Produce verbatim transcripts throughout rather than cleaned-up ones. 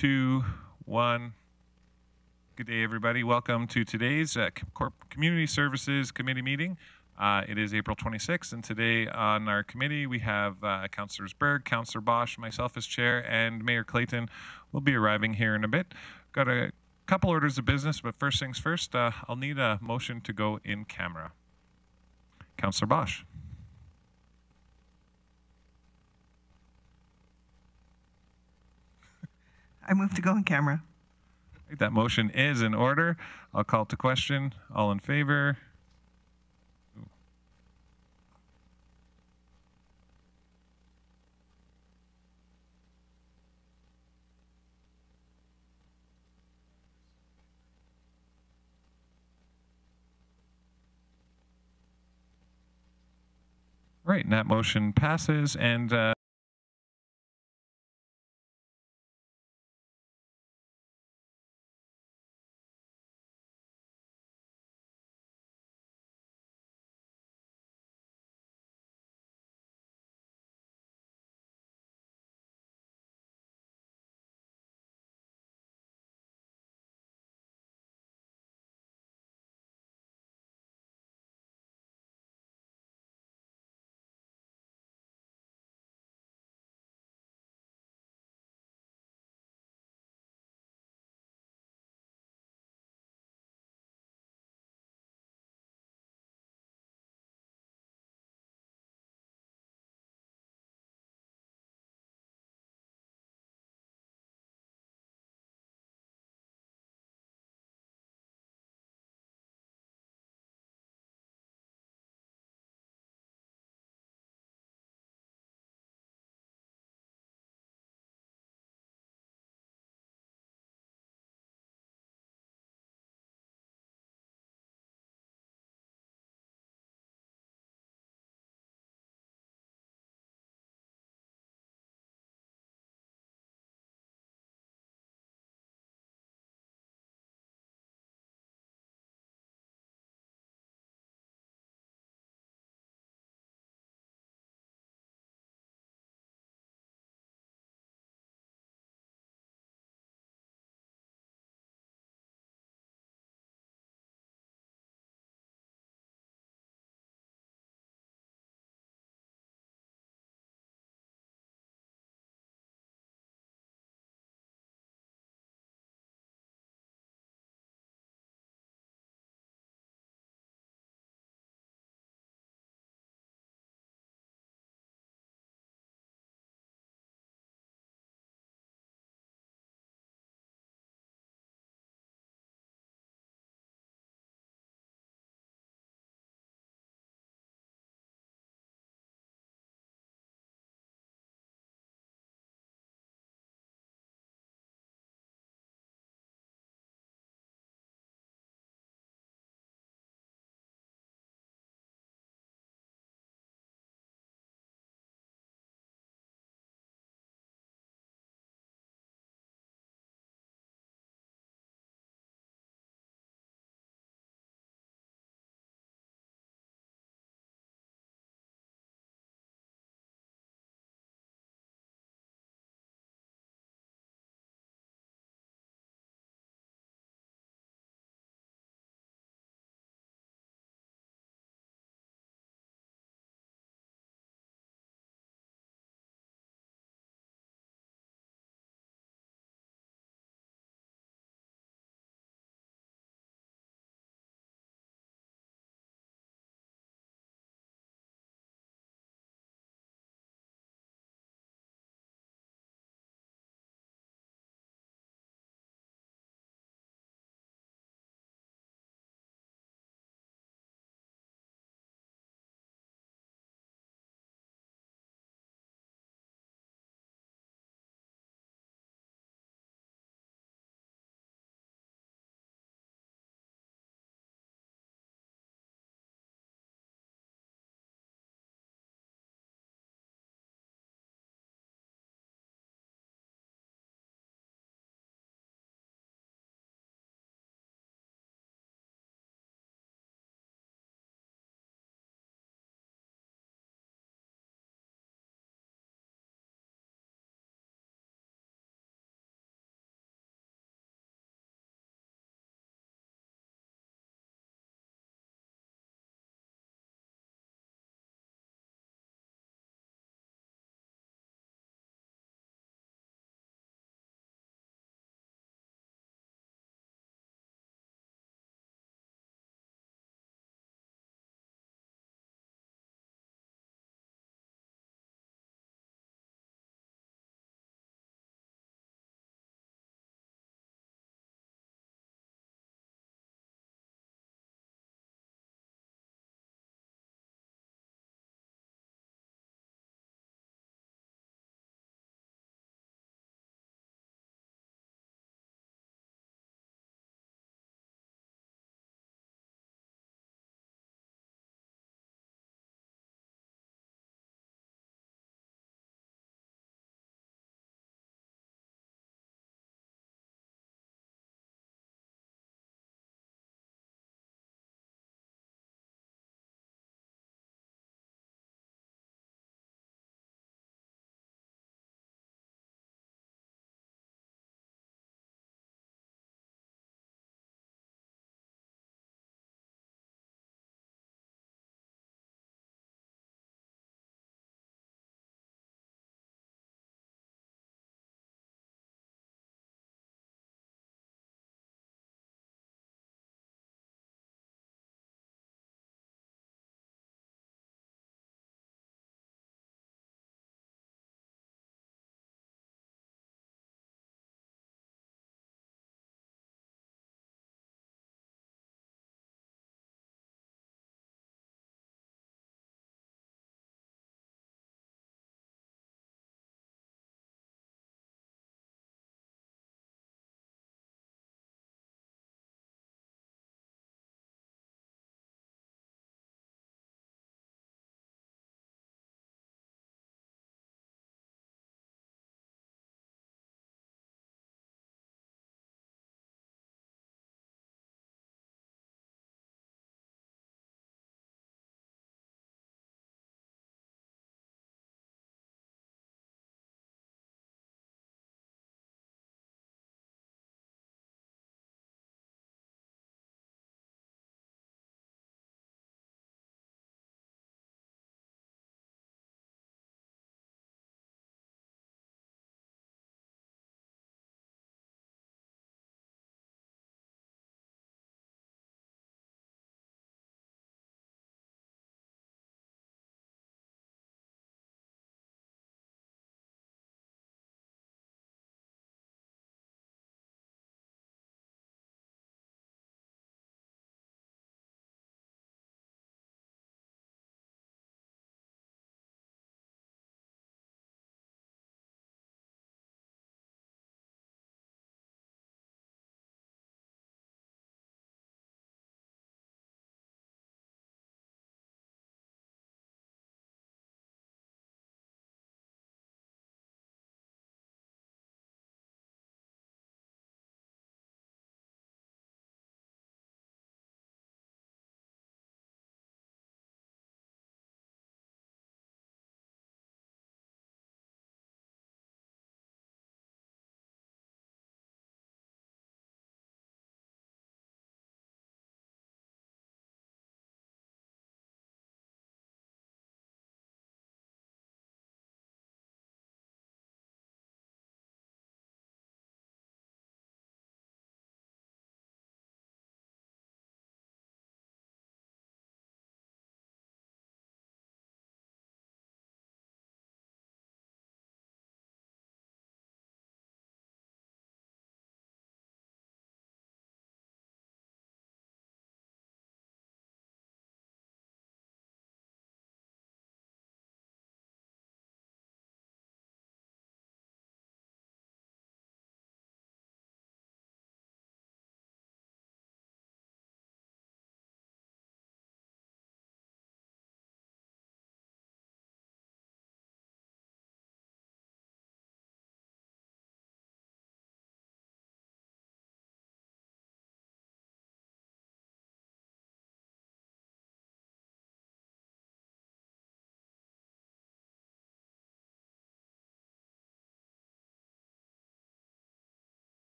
two, one. Good day, everybody. Welcome to today's uh, Community Services Committee meeting. Uh, it is April twenty-sixth, and today on our committee we have uh, Councillors Berg, Councillor Bosch, myself as chair, and Mayor Clayton will be arriving here in a bit. Got a couple orders of business, but first things first, uh, I'll need a motion to go in camera. Councillor Bosch. I move to go in camera. That motion is in order. I'll call to question. All in favor? Ooh. Right, and that motion passes. And uh,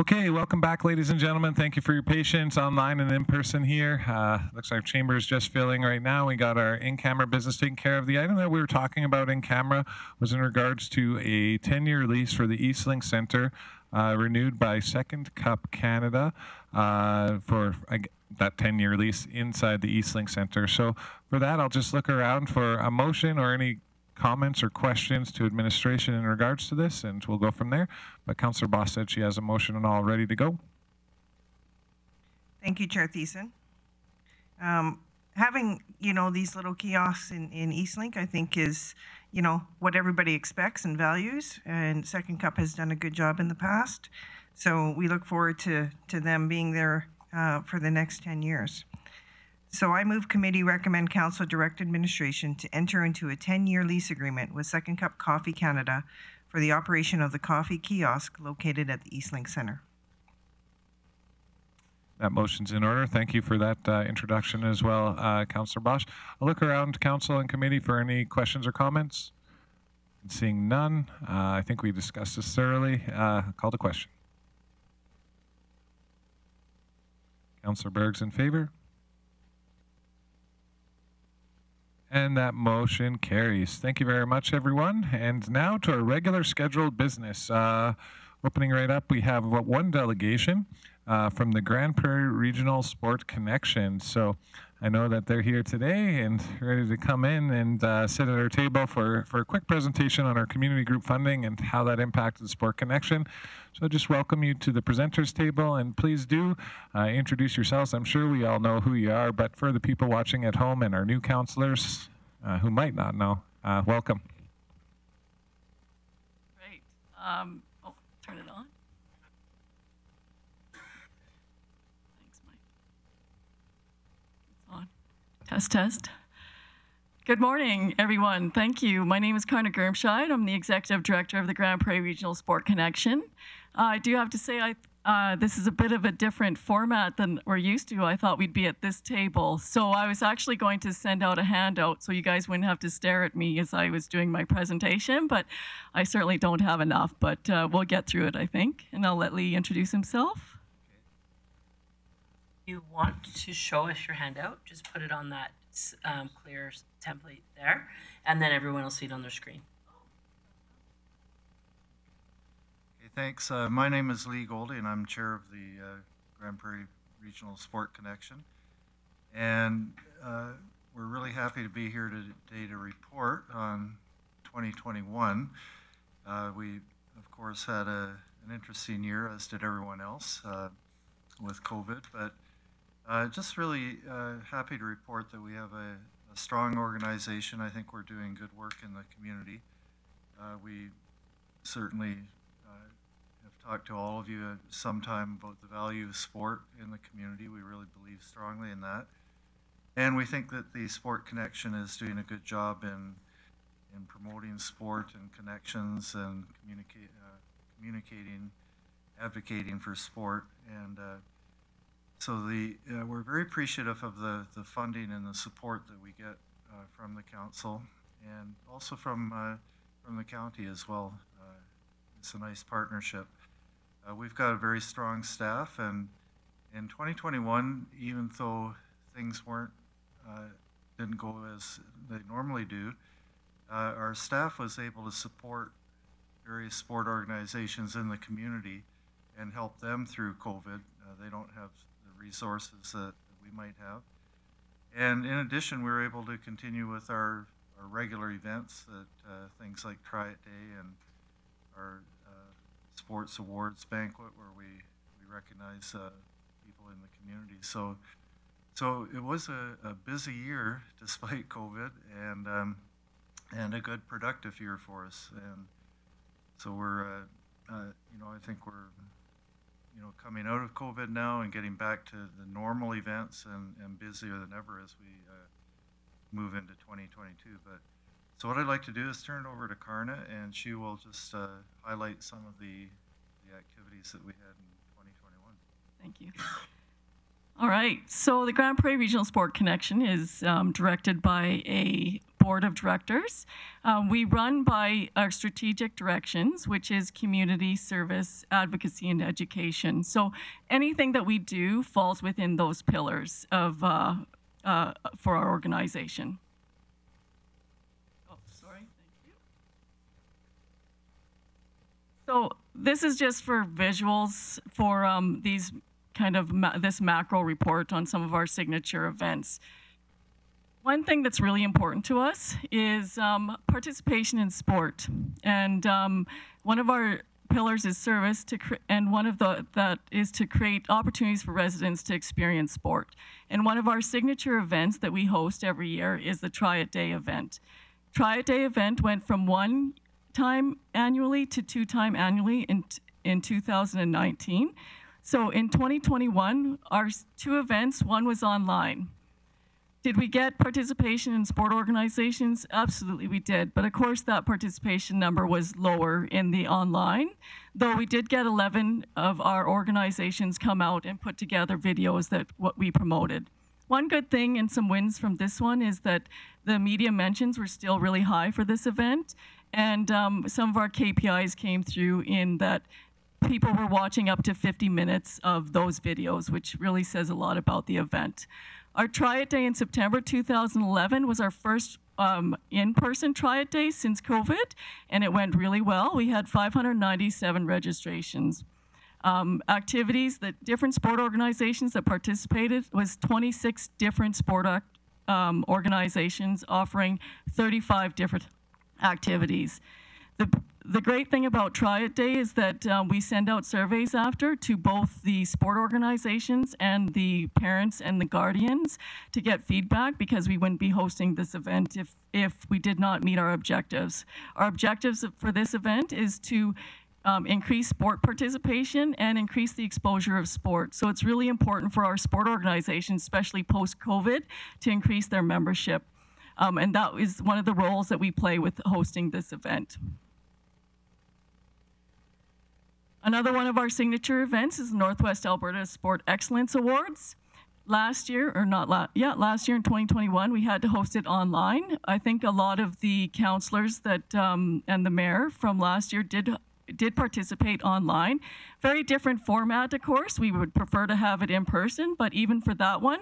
Okay, welcome back, ladies and gentlemen. Thank you for your patience online and in person here. Uh, looks like Chamber's just filling right now. We got our in-camera business taken care of. The item that we were talking about in camera was in regards to a ten-year lease for the Eastlink Centre, uh, renewed by Second Cup Canada uh, for I, that ten-year lease inside the Eastlink Centre. So for that, I'll just look around for a motion or any comments or questions to administration in regards to this, and we'll go from there. But Councillor Boss said she has a motion and all ready to go. Thank you, Chair Thiessen. Um, having, you know, these little kiosks in, in Eastlink, I think is, you know, what everybody expects and values, and Second Cup has done a good job in the past. So we look forward to, to them being there uh, for the next ten years. So I move committee recommend council direct administration to enter into a ten-year lease agreement with Second Cup Coffee Canada for the operation of the coffee kiosk located at the Eastlink Centre. That motion's in order. Thank you for that uh, introduction as well, uh, Councillor Bosch. I'll look around council and committee for any questions or comments. Seeing none, uh, I think we discussed this thoroughly. Uh, call the question. Councillor Berg's in favor. And that motion carries. Thank you very much, everyone. And now to our regular scheduled business. Uh, opening right up, we have one delegation uh, from the Grande Prairie Regional Sport Connection. So I know that they're here today and ready to come in and uh, sit at our table for, for a quick presentation on our community group funding and how that impacted Sport Connection. So I just welcome you to the presenters table, and please do uh, introduce yourselves. I'm sure we all know who you are, but for the people watching at home and our new counselors uh, who might not know, uh, welcome. Great. Um, oh, turn it on. Thanks, Mike. It's on. Test, test. Good morning, everyone. Thank you. My name is Karna Germscheid. I'm the Executive Director of the Grande Prairie Regional Sport Connection. Uh, I do have to say I, uh, this is a bit of a different format than we're used to. I thought we'd be at this table. So I was actually going to send out a handout so you guys wouldn't have to stare at me as I was doing my presentation, but I certainly don't have enough. But uh, we'll get through it, I think. And I'll let Lee introduce himself. If you want to show us your handout, just put it on that Um, clear template there, and then everyone will see it on their screen. Okay, thanks. Uh, my name is Lee Goldie, and I'm chair of the uh, Grande Prairie Regional Sport Connection. And uh, we're really happy to be here today to report on twenty twenty-one. Uh, we, of course, had a, an interesting year, as did everyone else, uh, with COVID, but Uh, just really uh, happy to report that we have a, a strong organization. I think we're doing good work in the community. Uh, we certainly uh, have talked to all of you at some time about the value of sport in the community. We really believe strongly in that. And we think that the Sport Connection is doing a good job in, in promoting sport and connections and communicate, uh, communicating, advocating for sport. And. Uh, So the, uh, we're very appreciative of the, the funding and the support that we get uh, from the council, and also from, uh, from the county as well. Uh, it's a nice partnership. Uh, we've got a very strong staff, and in twenty twenty-one, even though things weren't, uh, didn't go as they normally do, uh, our staff was able to support various sport organizations in the community and help them through COVID. Uh, they don't have resources that we might have. And in addition, we were able to continue with our, our regular events, that uh, things like Triad Day and our uh, sports awards banquet, where we, we recognize uh, people in the community. So, so it was a, a busy year despite COVID, and, um, and a good productive year for us. And so we're, uh, uh, you know, I think we're You know, coming out of COVID now and getting back to the normal events, and, and busier than ever as we uh, move into twenty twenty-two. But so what I'd like to do is turn it over to Karna, and she will just uh, highlight some of the, the activities that we had in twenty twenty-one. Thank you. All right, so the Grande Prairie Regional Sport Connection is um, directed by a board of directors. Um, we run by our strategic directions, which is community service, advocacy, and education. So anything that we do falls within those pillars of uh, uh, for our organization. Oh, sorry, thank you. So this is just for visuals for um, these kind of ma this macro report on some of our signature events. One thing that's really important to us is um, participation in sport, and um, one of our pillars is service to, cre and one of the that is to create opportunities for residents to experience sport. And one of our signature events that we host every year is the Triad Day event. Triad Day event went from one time annually to two time annually in in two thousand nineteen. So in twenty twenty-one, our two events, one was online. Did we get participation in sport organizations? Absolutely we did, but of course that participation number was lower in the online, though we did get eleven of our organizations come out and put together videos that what we promoted. One good thing and some wins from this one is that the media mentions were still really high for this event, and um, some of our K P Is came through in that people were watching up to fifty minutes of those videos, which really says a lot about the event. Our Triad Day in September two thousand eleven was our first um, in-person Triad Day since COVID, and it went really well. We had five hundred ninety-seven registrations. Um, activities that different sport organizations that participated was twenty-six different sport um, organizations offering thirty-five different activities. The, the great thing about Triad Day is that um, we send out surveys after to both the sport organizations and the parents and the guardians to get feedback, because we wouldn't be hosting this event if, if we did not meet our objectives. Our objectives for this event is to um, increase sport participation and increase the exposure of sport. So it's really important for our sport organizations, especially post-COVID, to increase their membership. Um, and that is one of the roles that we play with hosting this event. Another one of our signature events is the Northwest Alberta Sport Excellence Awards. Last year, or not last, yeah, last year in twenty twenty-one, we had to host it online. I think a lot of the councillors that um, and the mayor from last year did did participate online. Very different format, of course. We would prefer to have it in person, but even for that one,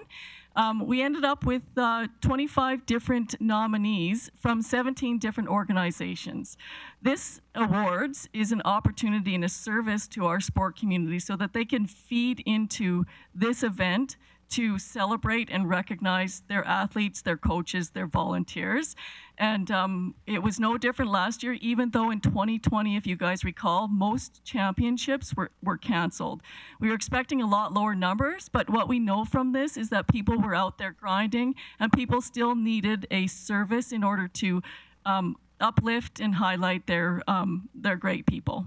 um, we ended up with uh, twenty-five different nominees from seventeen different organizations. This awards is an opportunity and a service to our sport community so that they can feed into this event to celebrate and recognize their athletes, their coaches, their volunteers. And um, it was no different last year, even though in twenty twenty, if you guys recall, most championships were, were canceled. We were expecting a lot lower numbers, but what we know from this is that people were out there grinding, and people still needed a service in order to um, uplift and highlight their, um, their great people.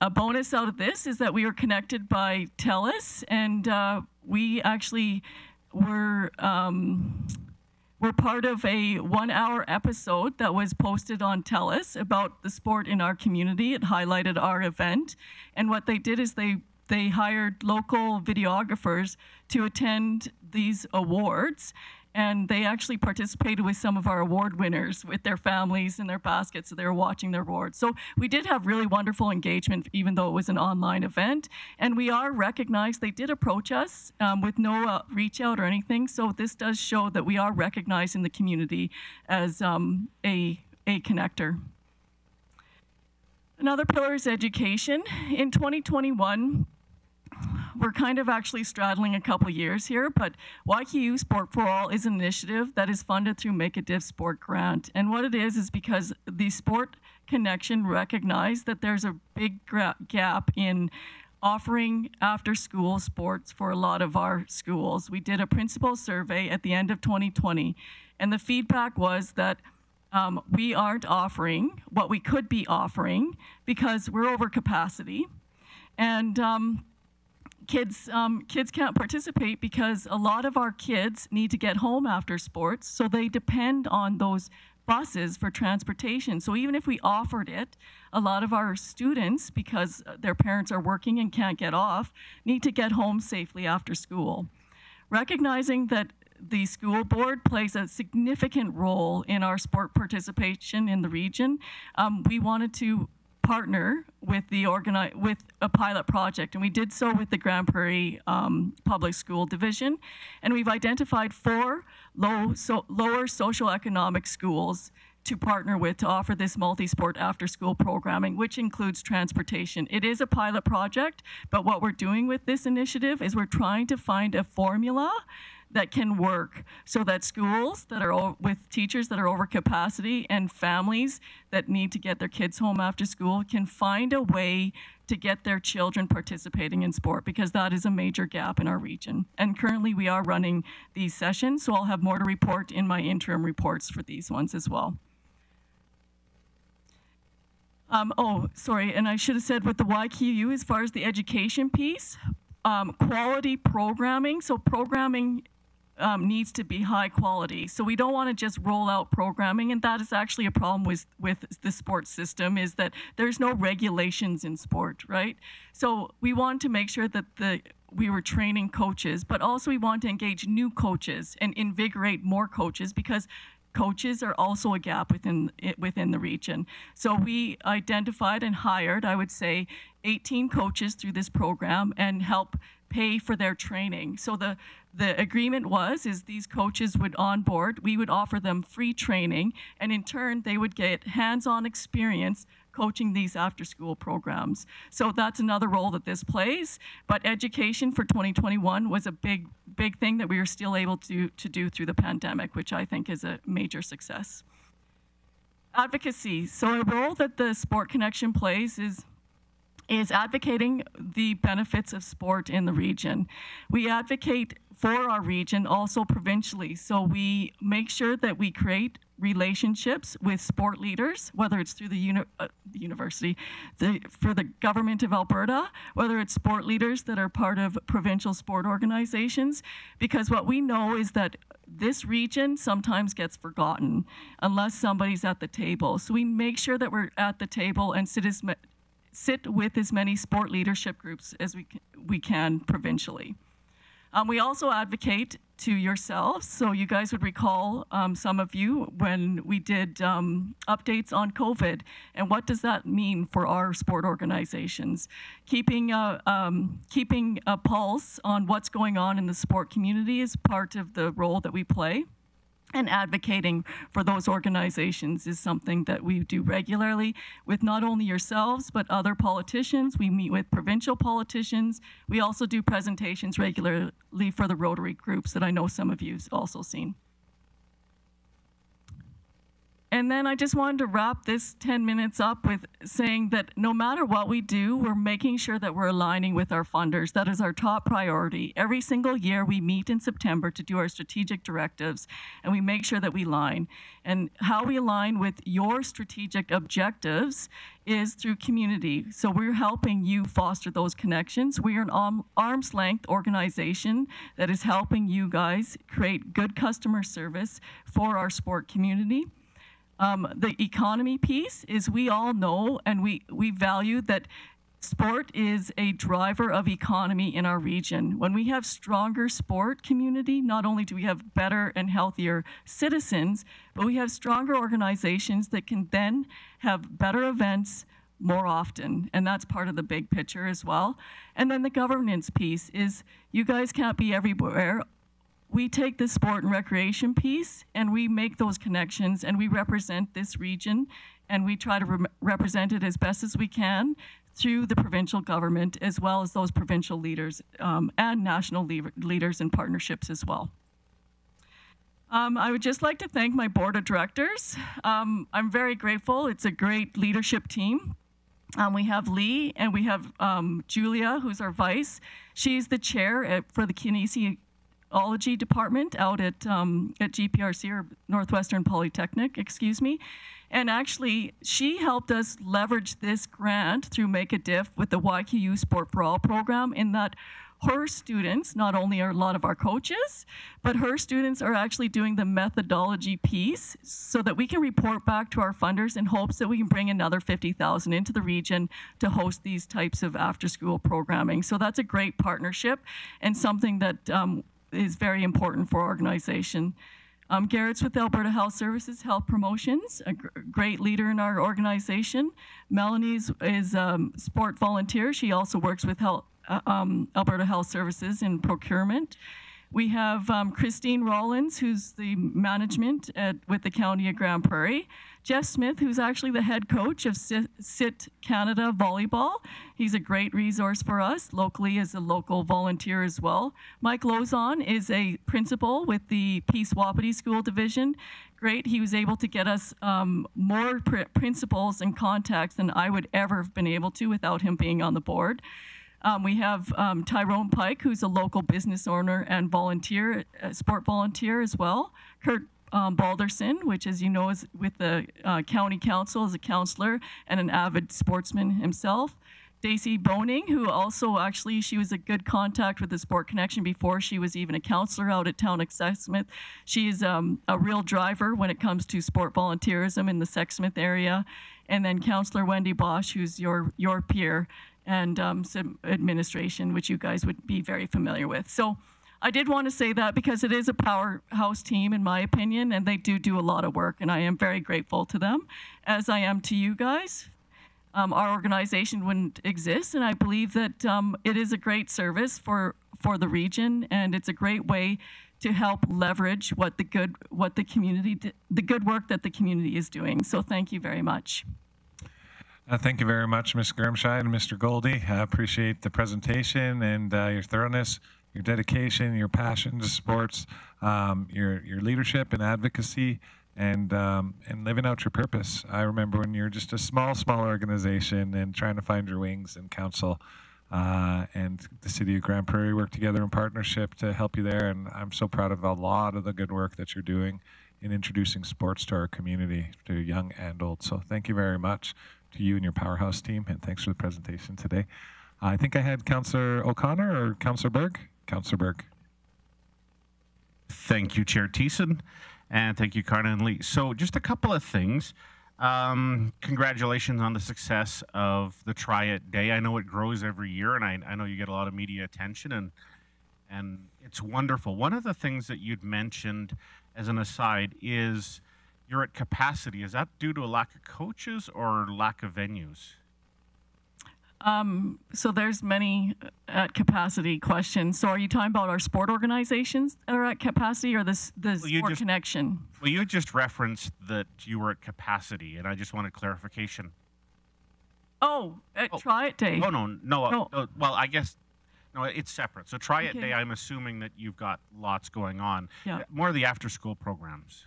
A bonus out of this is that we were connected by TELUS, and uh, we actually were, um, were part of a one-hour episode that was posted on TELUS about the sport in our community. It highlighted our event, and what they did is they, they hired local videographers to attend these awards, and they actually participated with some of our award winners with their families and their baskets, so they were watching their awards. So we did have really wonderful engagement, even though it was an online event. And we are recognized. They did approach us um, with no uh, reach out or anything. So this does show that we are recognized in the community as um, a, a connector. Another pillar is education. In twenty twenty-one, we're kind of actually straddling a couple years here, but Y Q U Sport for All is an initiative that is funded through Make a Diff Sport Grant. And what it is is because the Sport Connection recognized that there's a big gap in offering after-school sports for a lot of our schools. We did a principal survey at the end of twenty twenty, and the feedback was that um, we aren't offering what we could be offering because we're over capacity. And um, Kids, um, kids can't participate because a lot of our kids need to get home after sports, so they depend on those buses for transportation. So even if we offered it, a lot of our students, because their parents are working and can't get off, need to get home safely after school. Recognizing that the school board plays a significant role in our sport participation in the region, um, we wanted to partner with the organi- with a pilot project, and we did so with the Grand Prairie um, Public School Division, and we've identified four low so lower socioeconomic schools to partner with to offer this multi-sport after-school programming, which includes transportation. It is a pilot project, but what we're doing with this initiative is we're trying to find a formula that can work so that schools that are with teachers that are over capacity and families that need to get their kids home after school can find a way to get their children participating in sport, because that is a major gap in our region. And currently we are running these sessions, so I'll have more to report in my interim reports for these ones as well. Um, oh, sorry, and I should have said with the Y Q U, as far as the education piece, um, quality programming, so programming Um, needs to be high quality. So we don't want to just roll out programming, and that is actually a problem with, with the sports system, is that there's no regulations in sport, right? So we want to make sure that the we were training coaches, but also we want to engage new coaches and invigorate more coaches, because coaches are also a gap within, within the region. So we identified and hired, I would say, eighteen coaches through this program and help pay for their training. So the the agreement was is these coaches would onboard, we would offer them free training, and in turn they would get hands-on experience coaching these after-school programs. So that's another role that this plays, but education for twenty twenty-one was a big, big thing that we were still able to, to do through the pandemic, which I think is a major success. Advocacy, so a role that the Sport Connection plays is is advocating the benefits of sport in the region. We advocate for our region also provincially, so we make sure that we create relationships with sport leaders, whether it's through the, uni uh, the university, the, for the government of Alberta, whether it's sport leaders that are part of provincial sport organizations, because what we know is that this region sometimes gets forgotten unless somebody's at the table. So we make sure that we're at the table and citizen sit with as many sport leadership groups as we, we can provincially. Um, we also advocate to yourselves. So you guys would recall, um, some of you, when we did um, updates on COVID, and what does that mean for our sport organizations? Keeping a, um, keeping a pulse on what's going on in the sport community is part of the role that we play. And advocating for those organizations is something that we do regularly with not only yourselves, but other politicians. We meet with provincial politicians. We also do presentations regularly for the Rotary groups that I know some of you've also seen. And then I just wanted to wrap this ten minutes up with saying that no matter what we do, we're making sure that we're aligning with our funders. That is our top priority. Every single year we meet in September to do our strategic directives, and we make sure that we align. And how we align with your strategic objectives is through community. So we're helping you foster those connections. We are an arm's length organization that is helping you guys create good customer service for our sport community. Um, the economy piece is we all know and we, we value that sport is a driver of economy in our region. When we have stronger sport community, not only do we have better and healthier citizens, but we have stronger organizations that can then have better events more often, and that's part of the big picture as well. And then the governance piece is you guys can't be everywhere. We take the sport and recreation piece and we make those connections, and we represent this region, and we try to re represent it as best as we can through the provincial government, as well as those provincial leaders um, and national le leaders and partnerships as well. Um, I would just like to thank my board of directors. Um, I'm very grateful. It's a great leadership team. Um, we have Lee and we have um, Julia, who's our vice. She's the chair at, for the Kinesiology department out at um, at G P R C, or Northwestern Polytechnic, excuse me. And actually, she helped us leverage this grant through Make a Diff with the Y Q U Sport for All program, in that her students, not only are a lot of our coaches, but her students are actually doing the methodology piece so that we can report back to our funders in hopes that we can bring another fifty thousand into the region to host these types of after-school programming. So that's a great partnership and something that um, is very important for our organization. Um, Garrett's with Alberta Health Services, Health Promotions, a gr great leader in our organization. Melanie's is a um, sport volunteer. She also works with health, uh, um, Alberta Health Services in procurement. We have um, Christine Rollins, who's the management at, with the County of Grand Prairie. Jeff Smith, who's actually the head coach of S I T Canada Volleyball. He's a great resource for us locally as a local volunteer as well. Mike Lozon is a principal with the Peace Wapiti School Division. Great, he was able to get us um, more pr principals and contacts than I would ever have been able to without him being on the board. Um, we have um, Tyrone Pike, who's a local business owner and volunteer, uh, sport volunteer as well. Kurt um, Balderson, which as you know is with the uh, county council as a counselor and an avid sportsman himself. Stacey Boning, who also actually, she was a good contact with the Sport Connection before she was even a counselor out at Town of Sexsmith. She is um, a real driver when it comes to sport volunteerism in the Sexsmith area. And then Counselor Wendy Bosch, who's your, your peer, and um, some administration, which you guys would be very familiar with. So I did want to say that because it is a powerhouse team, in my opinion, and they do do a lot of work, and I am very grateful to them, as I am to you guys. Um, our organization wouldn't exist, and I believe that um, it is a great service for for the region, and it's a great way to help leverage what the good what the community the good work that the community is doing. So thank you very much. Uh, thank you very much, Miz Germscheid and Mister Goldie. I appreciate the presentation and uh, your thoroughness, your dedication, your passion to sports, um, your your leadership and advocacy. And um, and living out your purpose. I remember when you were just a small, small organization and trying to find your wings in council, uh, and the City of Grande Prairie worked together in partnership to help you there. And I'm so proud of a lot of the good work that you're doing in introducing sports to our community, to young and old. So thank you very much to you and your powerhouse team, and thanks for the presentation today. Uh, I think I had Councillor O'Connor or Councillor Berg? Councillor Berg. Thank you, Chair Thiessen. And thank you, Karna and Lee. So just a couple of things. Um, congratulations on the success of the Triad Day. I know it grows every year, and I, I know you get a lot of media attention, and, and it's wonderful. One of the things that you'd mentioned as an aside is you're at capacity. Is that due to a lack of coaches or lack of venues? Um, so there's many at capacity questions. So are you talking about our sport organizations that are at capacity or this, this well, sport just, connection? Well, you just referenced that you were at capacity, and I just wanted clarification. Oh, at oh. Triad Day. Oh, no, no, no. Uh, well, I guess, no, it's separate. So Triad okay. Day, I'm assuming that you've got lots going on. Yeah. More of the after-school programs.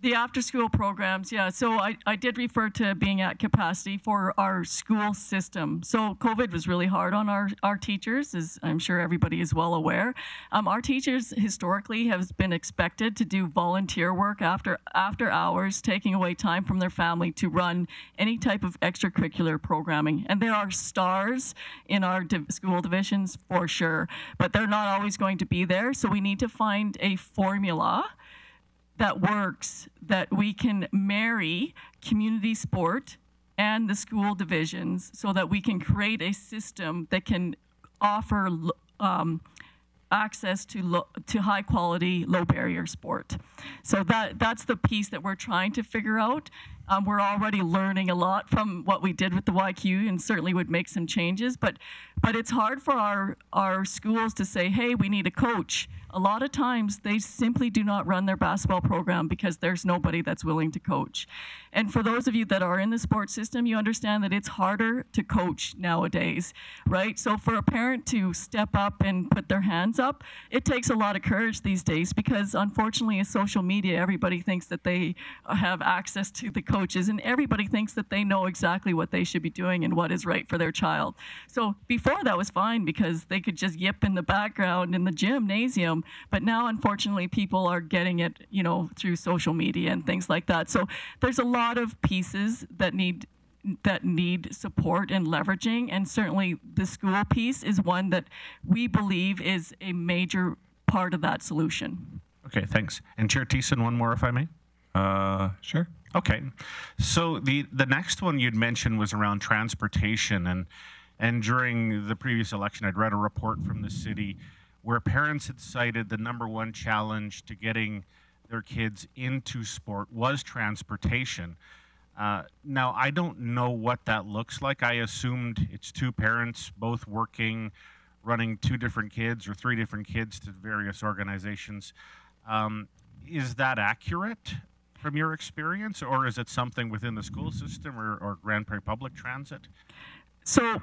The after-school programs, yeah. So I, I did refer to being at capacity for our school system. So COVID was really hard on our, our teachers, as I'm sure everybody is well aware. Um, our teachers historically have been expected to do volunteer work after, after hours, taking away time from their family to run any type of extracurricular programming. And there are stars in our div- school divisions for sure, but they're not always going to be there. So we need to find a formula that works, that we can marry community sport and the school divisions so that we can create a system that can offer um, access to, lo to high quality, low barrier sport. So that, that's the piece that we're trying to figure out. Um, we're already learning a lot from what we did with the Y Q and certainly would make some changes, but but it's hard for our, our schools to say, hey, we need a coach. A lot of times they simply do not run their basketball program because there's nobody that's willing to coach. And for those of you that are in the sports system, you understand that it's harder to coach nowadays, right? So for a parent to step up and put their hands up, it takes a lot of courage these days because unfortunately in social media, everybody thinks that they have access to the coach. Coaches, and everybody thinks that they know exactly what they should be doing and what is right for their child. So before that was fine because they could just yip in the background in the gymnasium, but now unfortunately people are getting it, you know, through social media and things like that. So there's a lot of pieces that need that need support and leveraging, and certainly the school piece is one that we believe is a major part of that solution. Okay, thanks. And Chair Thiessen, one more if I may? Uh, sure. Okay. So the, the next one you'd mentioned was around transportation, and and during the previous election I'd read a report from the city where parents had cited the number one challenge to getting their kids into sport was transportation. Uh, now, I don't know what that looks like. I assumed it's two parents, both working, running two different kids or three different kids to various organizations. Um, is that accurate from your experience, or is it something within the school system or, or Grand Prairie Public Transit? So,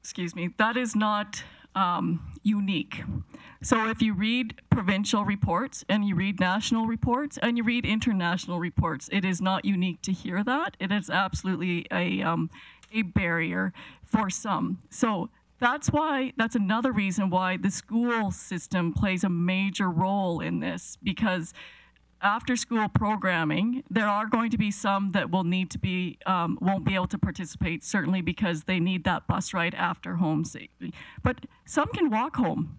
excuse me, that is not um, unique. So if you read provincial reports and you read national reports and you read international reports, it is not unique to hear that. It is absolutely a, um, a barrier for some. So that's why, that's another reason why the school system plays a major role in this, because after school programming, there are going to be some that will need to be, um, won't be able to participate, certainly because they need that bus ride after home safely. But some can walk home,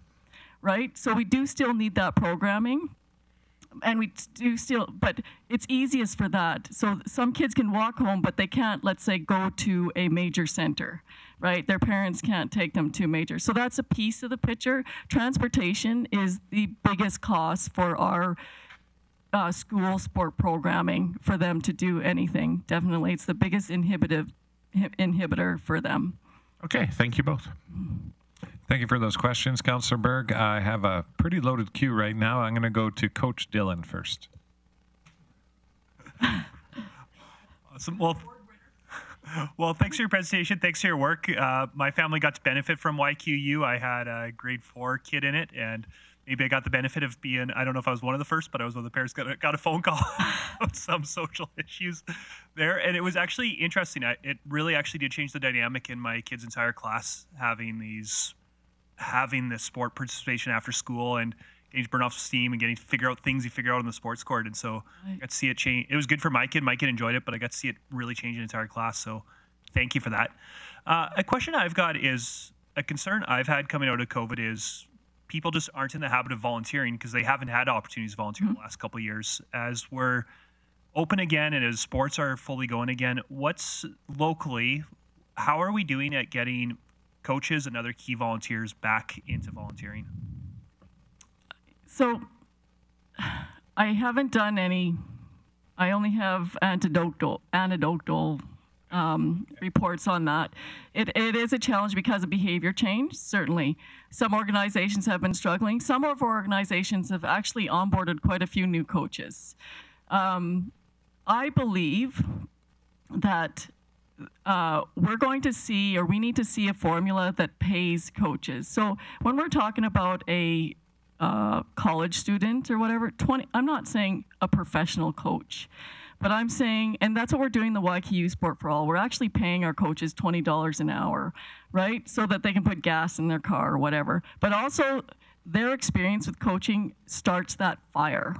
right? So we do still need that programming, and we do still, but it's easiest for that. So some kids can walk home, but they can't, let's say, go to a major center, right? Their parents can't take them to major. So that's a piece of the picture. Transportation is the biggest cost for our uh, school sport programming for them to do anything. Definitely, it's the biggest inhibitive, inhibitor for them. Okay, thank you both. Thank you for those questions, Councillor Berg. I have a pretty loaded queue right now. I'm going to go to Coach Dillon first. Awesome. Well, well, thanks for your presentation. Thanks for your work. Uh, my family got to benefit from Y Q U. I had a grade four kid in it, and maybe I got the benefit of being, I don't know if I was one of the first, but I was one of the parents got a, got a phone call about some social issues there. And it was actually interesting. I, it really actually did change the dynamic in my kids' entire class, having these, having this sport participation after school and getting to burn off steam and getting to figure out things you figure out on the sports court. And so right. I got to see it change. It was good for my kid. My kid enjoyed it, but I got to see it really change an entire class. So thank you for that. Uh, a question I've got is, a concern I've had coming out of COVID is, people just aren't in the habit of volunteering because they haven't had opportunities to volunteer mm-hmm. in the last couple of years. As we're open again and as sports are fully going again, what's locally, how are we doing at getting coaches and other key volunteers back into volunteering? So I haven't done any, I only have anecdotal, anecdotal Um, reports on that. It, it is a challenge because of behavior change, certainly. Some organizations have been struggling. Some of our organizations have actually onboarded quite a few new coaches. Um, I believe that uh, we're going to see, or we need to see a formula that pays coaches. So when we're talking about a uh, college student or whatever, twenty, I'm not saying a professional coach. But I'm saying, and that's what we're doing in the Y Q U Sport for All. We're actually paying our coaches twenty dollars an hour, right? So that they can put gas in their car or whatever. But also, their experience with coaching starts that fire.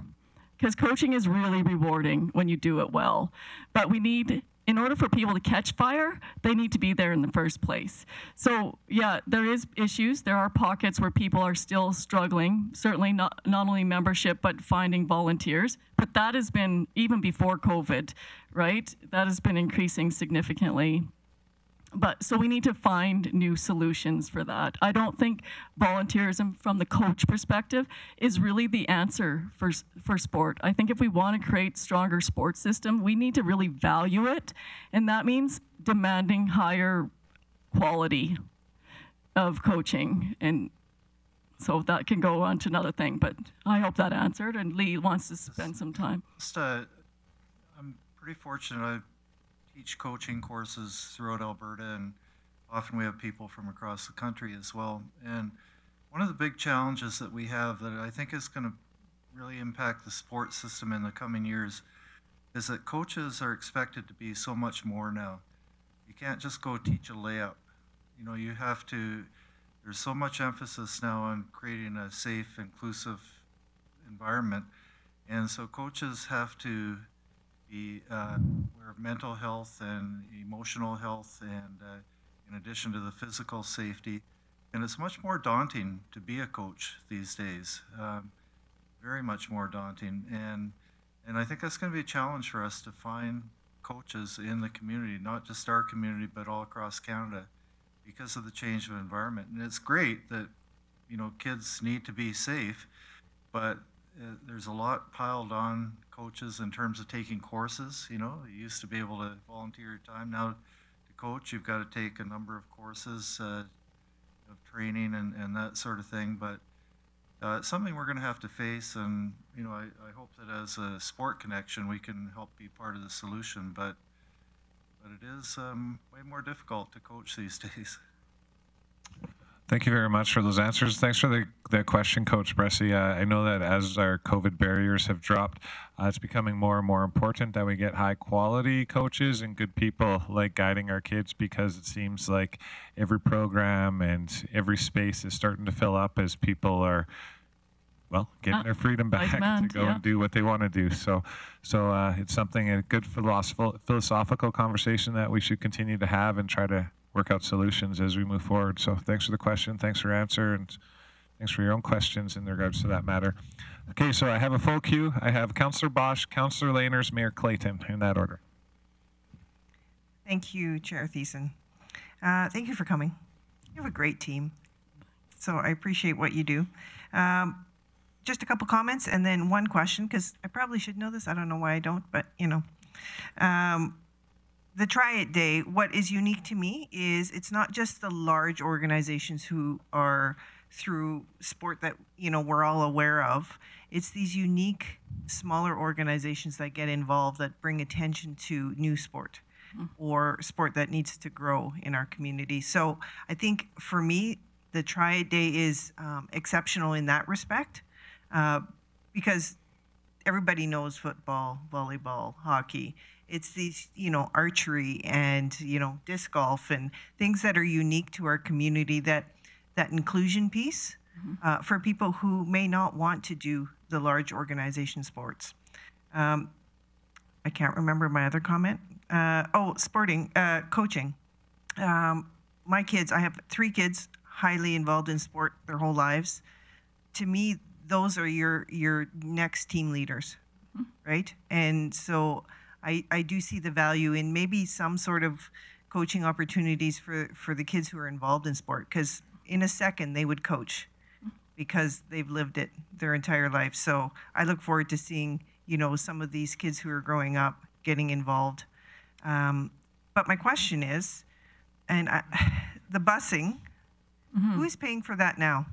Because coaching is really rewarding when you do it well. But we need, in order for people to catch fire, they need to be there in the first place. So yeah, there is issues. There are pockets where people are still struggling, certainly not, not only membership, but finding volunteers. But that has been, even before COVID, right? That has been increasing significantly. But so we need to find new solutions for that. I don't think volunteerism from the coach perspective is really the answer for, for sport. I think if we want to create stronger sports system, we need to really value it. And that means demanding higher quality of coaching. And so that can go on to another thing. But I hope that answered. And Lee wants to spend some time. Just, uh, I'm pretty fortunate. I teach coaching courses throughout Alberta, and often we have people from across the country as well. And one of the big challenges that we have that I think is going to really impact the sports system in the coming years is that coaches are expected to be so much more now. You can't just go teach a layup. You know, you have to, there's so much emphasis now on creating a safe, inclusive environment. And so coaches have to be uh, aware of mental health and emotional health, and uh, in addition to the physical safety. And it's much more daunting to be a coach these days, um, very much more daunting. And, and I think that's going to be a challenge for us to find coaches in the community, not just our community, but all across Canada, because of the change of environment. And it's great that, you know, kids need to be safe, but uh, there's a lot piled on coaches in terms of taking courses. You know, you used to be able to volunteer your time. Now to coach, you've got to take a number of courses uh, of training and, and that sort of thing. But uh, it's something we're gonna have to face, and you know, I, I hope that as a sport connection, we can help be part of the solution. But but it is um, way more difficult to coach these days. Thank you very much for those answers. Thanks for the, the question, Coach Bressy. Uh, I know that as our COVID barriers have dropped, uh, it's becoming more and more important that we get high quality coaches and good people like guiding our kids, because it seems like every program and every space is starting to fill up as people are, well, getting their freedom back like meant, to go yeah. and do what they want to do. So so uh, it's something, a good philosophical, philosophical conversation that we should continue to have and try to work out solutions as we move forward. So thanks for the question, thanks for your answer, and thanks for your own questions in regards to that matter. Okay, so I have a full queue. I have Councillor Bosch, Councillor Laners, Mayor Clayton, in that order. Thank you, Chair Thiessen. Uh, thank you for coming. You have a great team, so I appreciate what you do. Um, just a couple comments and then one question, because I probably should know this. I don't know why I don't, but you know. Um, The Triad Day, what is unique to me is it's not just the large organizations who are through sport that, you know, we're all aware of. It's these unique smaller organizations that get involved that bring attention to new sport or sport that needs to grow in our community. So I think for me, the Triad Day is um, exceptional in that respect uh, because everybody knows football, volleyball, hockey. It's these, you know, archery and, you know, disc golf and things that are unique to our community, that that inclusion piece mm-hmm. uh, for people who may not want to do the large organization sports. Um, I can't remember my other comment. Uh, oh, sporting, uh, coaching. Um, my kids, I have three kids highly involved in sport their whole lives. To me, those are your, your next team leaders, mm-hmm. right? And so I, I do see the value in maybe some sort of coaching opportunities for, for the kids who are involved in sport, because in a second they would coach because they've lived it their entire life. So I look forward to seeing, you know, some of these kids who are growing up getting involved. Um, but my question is, and I, the busing, mm-hmm. who is paying for that now?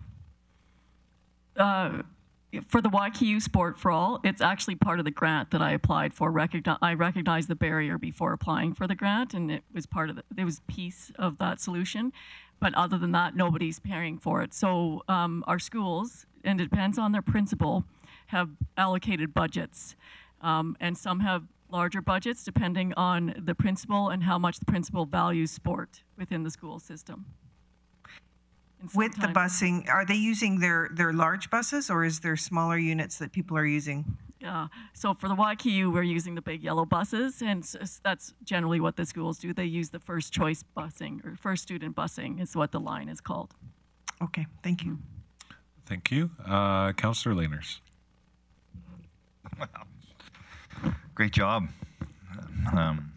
Uh. For the Y Q U Sport for All, it's actually part of the grant that I applied for. Recogni- I recognized the barrier before applying for the grant, and it was part of the, it was piece of that solution. But other than that, nobody's paying for it. So um, our schools, and it depends on their principal, have allocated budgets, um, and some have larger budgets depending on the principal and how much the principal values sport within the school system. With the busing, are they using their, their large buses, or is there smaller units that people are using? Yeah, so for the Y Q U, we're using the big yellow buses, and that's generally what the schools do. They use the first choice busing, or first student busing is what the line is called. Okay, thank you. Thank you. Uh, Councillor Laners. Wow. Great job. Um,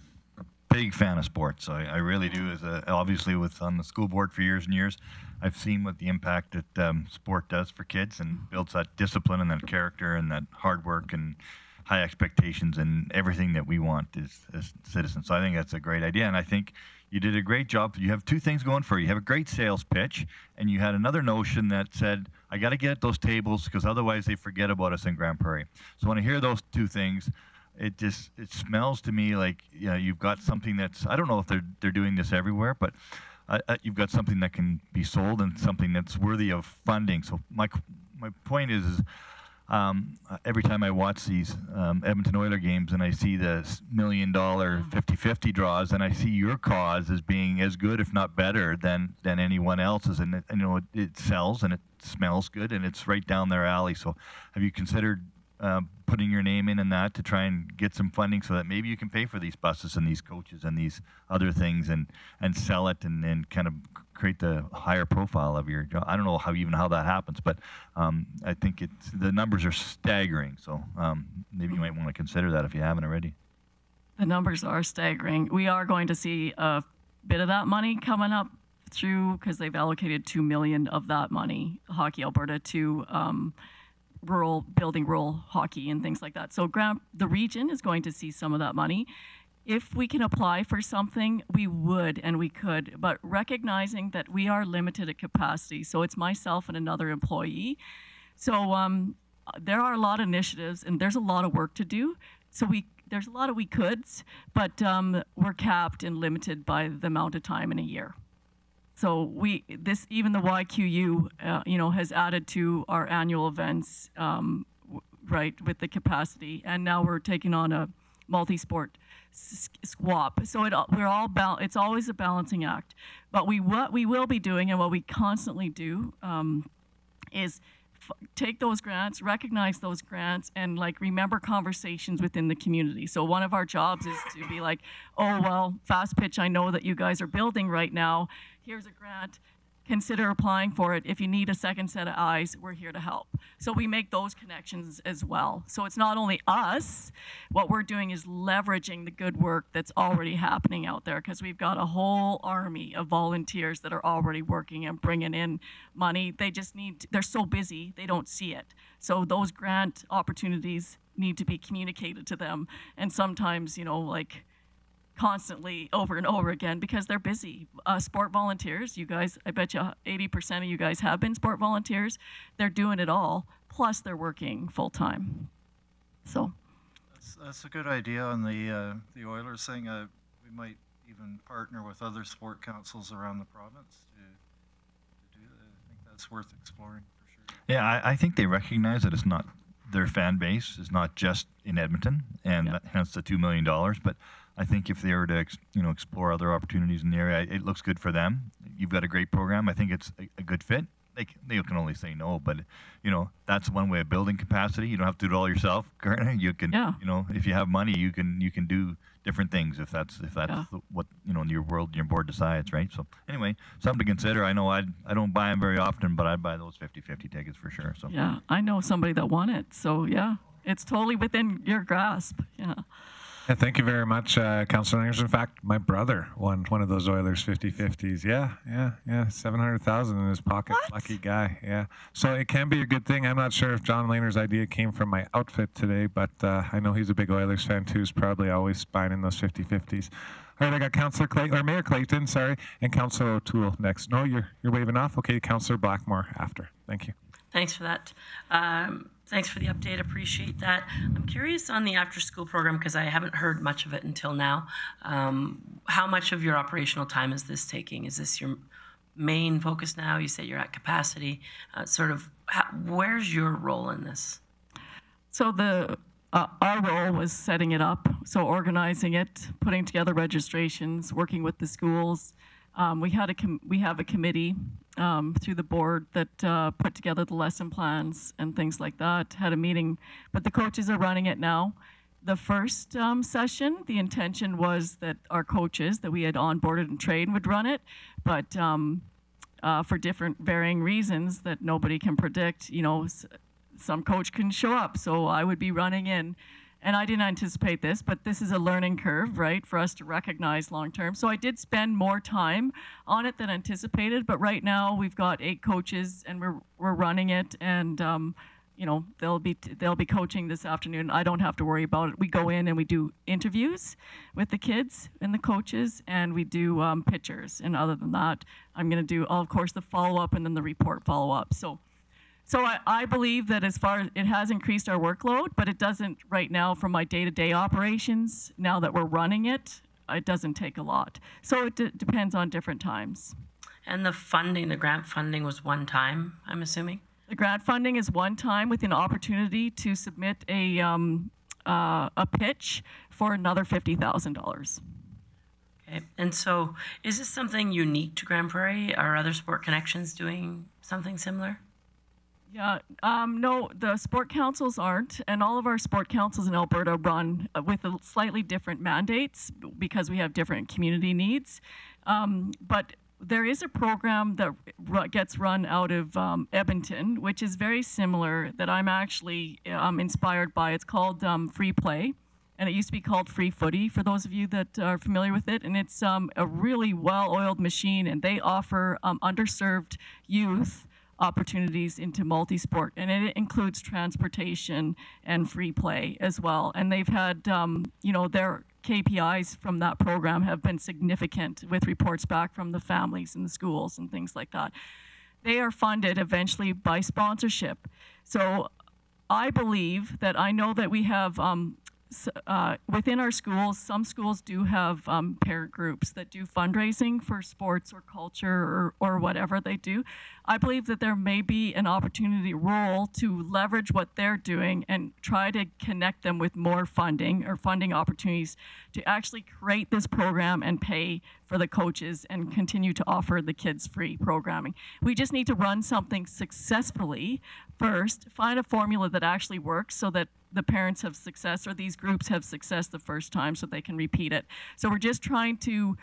big fan of sports. I, I really do, as a, obviously with on the school board for years and years. I've seen what the impact that um, sport does for kids and builds that discipline and that character and that hard work and high expectations and everything that we want as, as citizens. So I think that's a great idea, and I think you did a great job. You have two things going for you. You have a great sales pitch, and you had another notion that said, I got to get at those tables because otherwise they forget about us in Grand Prairie. So when I hear those two things, it just it smells to me like, you know, you've got something that's, I don't know if they're they're doing this everywhere, but Uh, you've got something that can be sold and something that's worthy of funding. So my my point is, is um, every time I watch these um, Edmonton Oilers games and I see the million dollar fifty fifty draws, and I see your cause as being as good, if not better, than than anyone else's, and, and you know it, it sells and it smells good and it's right down their alley. So have you considered uh, putting your name in and that to try and get some funding so that maybe you can pay for these buses and these coaches and these other things and, and sell it and, and kind of create the higher profile of your job. I don't know how even how that happens, but um, I think it's, the numbers are staggering. So um, maybe you might want to consider that if you haven't already. The numbers are staggering. We are going to see a bit of that money coming up through, because they've allocated two million dollars of that money, Hockey Alberta, to um, rural, building rural hockey and things like that. So Grand, the region is going to see some of that money. If we can apply for something, we would and we could, but recognizing that we are limited at capacity. So it's myself and another employee. So um, there are a lot of initiatives and there's a lot of work to do. So we there's a lot of we coulds, but um, we're capped and limited by the amount of time in a year. So we, this, even the Y Q U, uh, you know, has added to our annual events, um, w right, with the capacity. And now we're taking on a multi-sport swap. So it, we're all, it's always a balancing act. But we, what we will be doing and what we constantly do um, is f take those grants, recognize those grants, and like remember conversations within the community. So one of our jobs is to be like, oh, well, Fast Pitch, I know that you guys are building right now. Here's a grant, consider applying for it. If you need a second set of eyes, we're here to help. So we make those connections as well. So it's not only us, what we're doing is leveraging the good work that's already happening out there, because we've got a whole army of volunteers that are already working and bringing in money. They just need, to, they're so busy, they don't see it. So those grant opportunities need to be communicated to them. And sometimes, you know, like, constantly over and over again because they're busy. Uh, sport volunteers, you guys, I bet you eighty percent of you guys have been sport volunteers. They're doing it all, plus they're working full time. So That's, that's a good idea on the, uh, the Oilers thing. Uh, we might even partner with other sport councils around the province to, to do that. I think that's worth exploring for sure. Yeah, I, I think they recognize that it's not, their fan base is not just in Edmonton, and yeah. that, hence the two million dollars, but I think if they were to, you know, explore other opportunities in the area, it looks good for them. You've got a great program. I think it's a, a good fit. They can, they can only say no, but, you know, that's one way of building capacity. You don't have to do it all yourself, Karna. You can, yeah. you know, if you have money, you can you can do different things if that's if that's yeah. the, what you know your world your board decides, right? So anyway, something to consider. I know I I don't buy them very often, but I'd buy those fifty fifty tickets for sure. So yeah, I know somebody that won it. So yeah, it's totally within your grasp. Yeah. Yeah, thank you very much, uh, Councilor Anderson. In fact, my brother won one of those Oilers fifty fifties. Yeah, yeah, yeah. seven hundred thousand dollars in his pocket. What? Lucky guy. Yeah. So it can be a good thing. I'm not sure if John Lehner's idea came from my outfit today, but uh, I know he's a big Oilers fan too. He's probably always buying in those fifty fifties. All right, I got Councilor Clayton, or Mayor Clayton, sorry, and Councilor O'Toole next. No, you're you're waving off. Okay, Councilor Blackmore after. Thank you. Thanks for that. Um, Thanks for the update. Appreciate that. I'm curious on the after-school program because I haven't heard much of it until now. Um, how much of your operational time is this taking? Is this your main focus now? You say you're at capacity. Uh, sort of, how, where's your role in this? So the uh, our role was setting it up, so organizing it, putting together registrations, working with the schools. Um, we had a com we have a committee um, through the board that uh, put together the lesson plans and things like that. Had a meeting, but the coaches are running it now. The first um, session, the intention was that our coaches that we had onboarded and trained would run it, but um, uh, for different varying reasons that nobody can predict. You know, s some coach couldn't show up, so I would be running in. And I didn't anticipate this, but this is a learning curve, right, for us to recognize long-term. So I did spend more time on it than anticipated, but right now we've got eight coaches and we're, we're running it, and um, you know, they'll be, they'll be coaching this afternoon. I don't have to worry about it. We go in and we do interviews with the kids and the coaches, and we do um, pictures, and other than that, I'm gonna do, of course, the follow-up and then the report follow-up. So. So I, I believe that as far as it has increased our workload, but it doesn't right now from my day-to-day operations. Now that we're running it, it doesn't take a lot. So it d depends on different times. And the funding, the grant funding was one time, I'm assuming? The grant funding is one time with an opportunity to submit a, um, uh, a pitch for another fifty thousand dollars. Okay, and so is this something unique to Grand Prairie? Are other sport connections doing something similar? Yeah, um, no, the sport councils aren't, and all of our sport councils in Alberta run with a slightly different mandates because we have different community needs. Um, but there is a program that gets run out of um, Edmonton, which is very similar, that I'm actually um, inspired by. It's called um, Free Play, and it used to be called Free Footy, for those of you that are familiar with it. And it's um, a really well-oiled machine, and they offer um, underserved youth opportunities into multi-sport, and it includes transportation and free play as well. And they've had, um, you know, their K P Is from that program have been significant, with reports back from the families and the schools and things like that. They are funded eventually by sponsorship. So I believe that, I know that we have, um, uh, within our schools, some schools do have um, parent groups that do fundraising for sports or culture or, or whatever they do. I believe that there may be an opportunity role to leverage what they're doing and try to connect them with more funding or funding opportunities to actually create this program and pay for the coaches and continue to offer the kids free programming. We just need to run something successfully first, find a formula that actually works so that the parents have success, or these groups have success the first time so they can repeat it. So we're just trying to,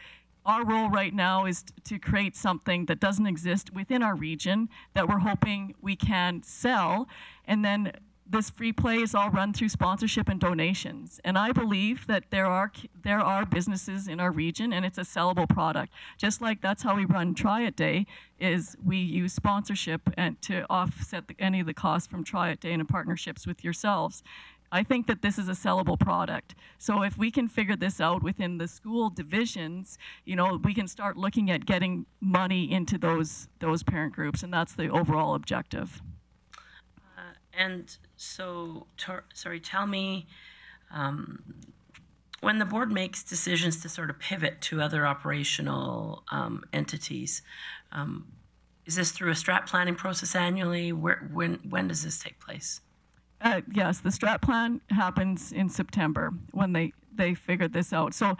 our role right now is to create something that doesn't exist within our region that we're hoping we can sell. And then this free play is all run through sponsorship and donations. And I believe that there are, there are businesses in our region, and it's a sellable product. Just like that's how we run Triad Day, is we use sponsorship and to offset the, any of the costs from Triad Day and in partnerships with yourselves. I think that this is a sellable product. So if we can figure this out within the school divisions, you know, we can start looking at getting money into those, those parent groups, and that's the overall objective. Uh, and so, sorry, tell me, um, when the board makes decisions to sort of pivot to other operational um, entities, um, is this through a strat planning process annually? Where, when, when does this take place? Uh, yes, the strat plan happens in September when they, they figured this out. So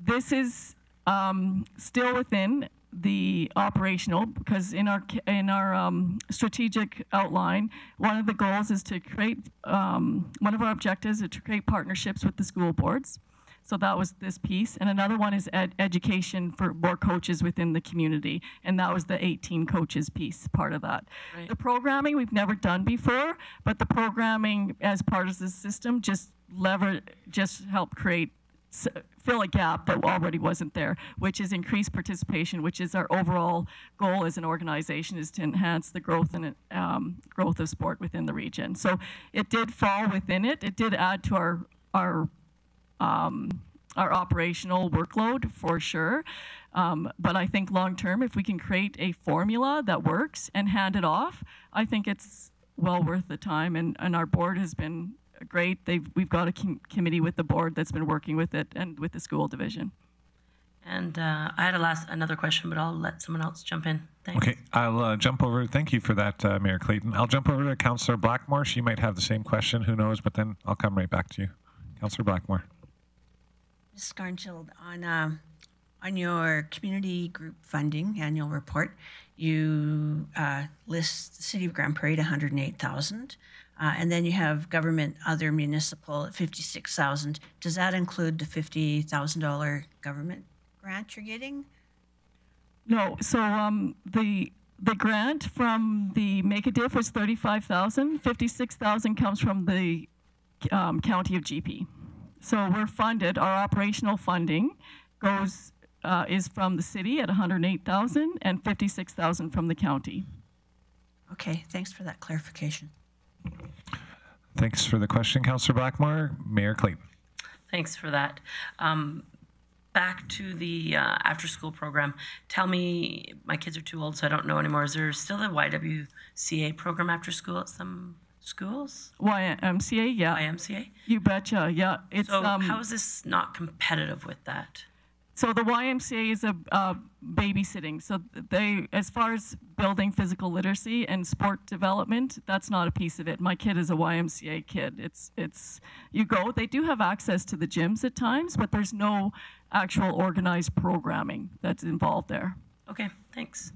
this is um, still within the operational, because in our, in our um, strategic outline, one of the goals is to create, um, one of our objectives is to create partnerships with the school boards. So that was this piece. And another one is ed education for more coaches within the community. And that was the eighteen coaches piece, part of that. Right. The programming we've never done before, but the programming as part of the system just lever, just help create, fill a gap that already wasn't there, which is increased participation, which is our overall goal as an organization, is to enhance the growth and um, growth of sport within the region. So it did fall within it. It did add to our, our Um, our operational workload for sure. Um, but I think long term, if we can create a formula that works and hand it off, I think it's well worth the time. And, and our board has been great. They've, we've got a com committee with the board that's been working with it and with the school division. And uh, I had a last, another question, but I'll let someone else jump in. Thanks. Okay, I'll uh, jump over. Thank you for that, uh, Mayor Clayton. I'll jump over to Councillor Blackmore. She might have the same question, who knows, but then I'll come right back to you. Councillor Blackmore. Miz Garnschild, on, uh, on your community group funding annual report, you uh, list the City of Grand Prairie at one hundred eight thousand dollars, uh, and then you have government other municipal at fifty-six thousand dollars. Does that include the fifty thousand dollar government grant you're getting? No, so um, the... The grant from the Make a Diff was thirty-five thousand dollars. fifty-six thousand dollars comes from the um, County of G P. So we're funded, our operational funding goes, uh, is from the city at one hundred eight thousand and fifty-six thousand from the county. Okay, thanks for that clarification. Thanks for the question, Councillor Blackmore. Mayor Clayton. Thanks for that. Um, back to the uh, after school program. Tell me, my kids are too old, so I don't know anymore. Is there still a Y W C A program after school at some schools? Y M C A, yeah. Y M C A? You betcha, yeah. It's, so um, how is this not competitive with that? So the Y M C A is a uh, babysitting. So they, as far as building physical literacy and sport development, that's not a piece of it. My kid is a Y M C A kid. It's, it's, you go, they do have access to the gyms at times, but there's no actual organized programming that's involved there. Okay, thanks.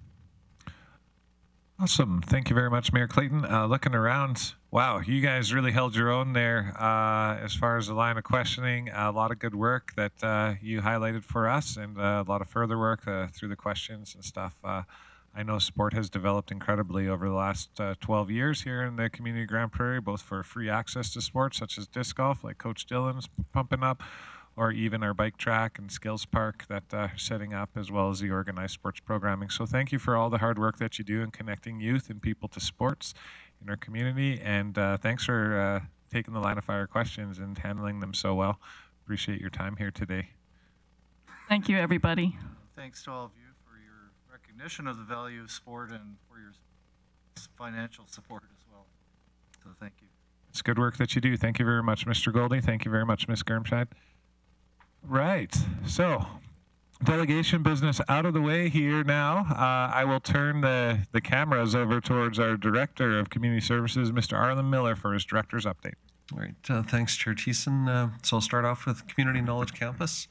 Awesome. Thank you very much, Mayor Clayton. Uh, looking around, wow, you guys really held your own there uh, as far as the line of questioning. A lot of good work that uh, you highlighted for us, and uh, a lot of further work uh, through the questions and stuff. Uh, I know sport has developed incredibly over the last uh, twelve years here in the community of Grand Prairie, both for free access to sports such as disc golf, like Coach Dillon's pumping up, or even our bike track and skills park that uh, are setting up, as well as the organized sports programming. So thank you for all the hard work that you do in connecting youth and people to sports in our community. And uh, thanks for uh, taking the line of fire questions and handling them so well. Appreciate your time here today. Thank you, everybody. Thanks to all of you for your recognition of the value of sport and for your financial support as well. So thank you. It's good work that you do. Thank you very much, Mister Goldie. Thank you very much, Miz Germscheid. Right, so delegation business out of the way here now. Uh, I will turn the, the cameras over towards our Director of Community Services, Mister Arlen Miller, for his Director's Update. All right, uh, thanks, Chair Thiessen. Uh, so I'll start off with Community Knowledge Campus.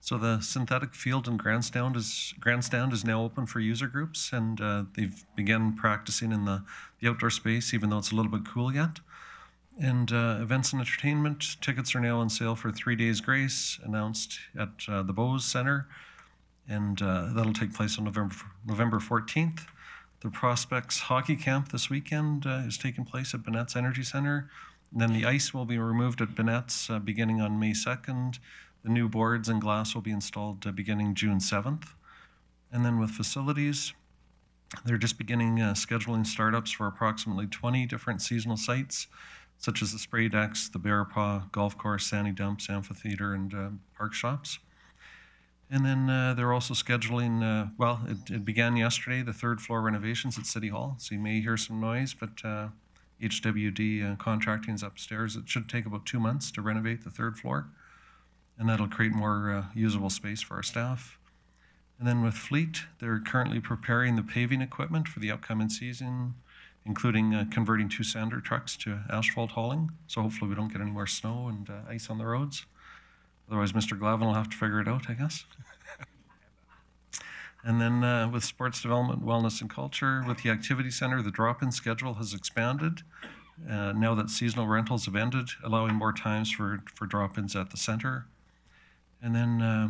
So the synthetic field in Grandstand is, Grandstand is now open for user groups, and uh, they've begun practicing in the, the outdoor space, even though it's a little bit cool yet. And uh, events and entertainment, tickets are now on sale for Three Days Grace, announced at uh, the Bowes Center, and uh, that'll take place on November fourteenth. The Prospects Hockey Camp this weekend uh, is taking place at Bennett's Energy Center. And then the ice will be removed at Bennett's uh, beginning on May second. The new boards and glass will be installed uh, beginning June seventh. And then with facilities, they're just beginning uh, scheduling startups for approximately twenty different seasonal sites, such as the Spray Decks, the Bear Paw Golf Course, Sandy Dumps, Amphitheater, and uh, Park Shops. And then uh, they're also scheduling, uh, well, it, it began yesterday, the third floor renovations at City Hall. So you may hear some noise, but uh, H W D uh, contracting is upstairs. It should take about two months to renovate the third floor, and that'll create more uh, usable space for our staff. And then with Fleet, they're currently preparing the paving equipment for the upcoming season, including uh, converting two sander trucks to asphalt hauling. So hopefully we don't get any more snow and uh, ice on the roads. Otherwise, Mister Glavin will have to figure it out, I guess. And then uh, with sports development, wellness, and culture, with the activity center, the drop-in schedule has expanded uh, now that seasonal rentals have ended, allowing more times for, for drop-ins at the center. And then uh,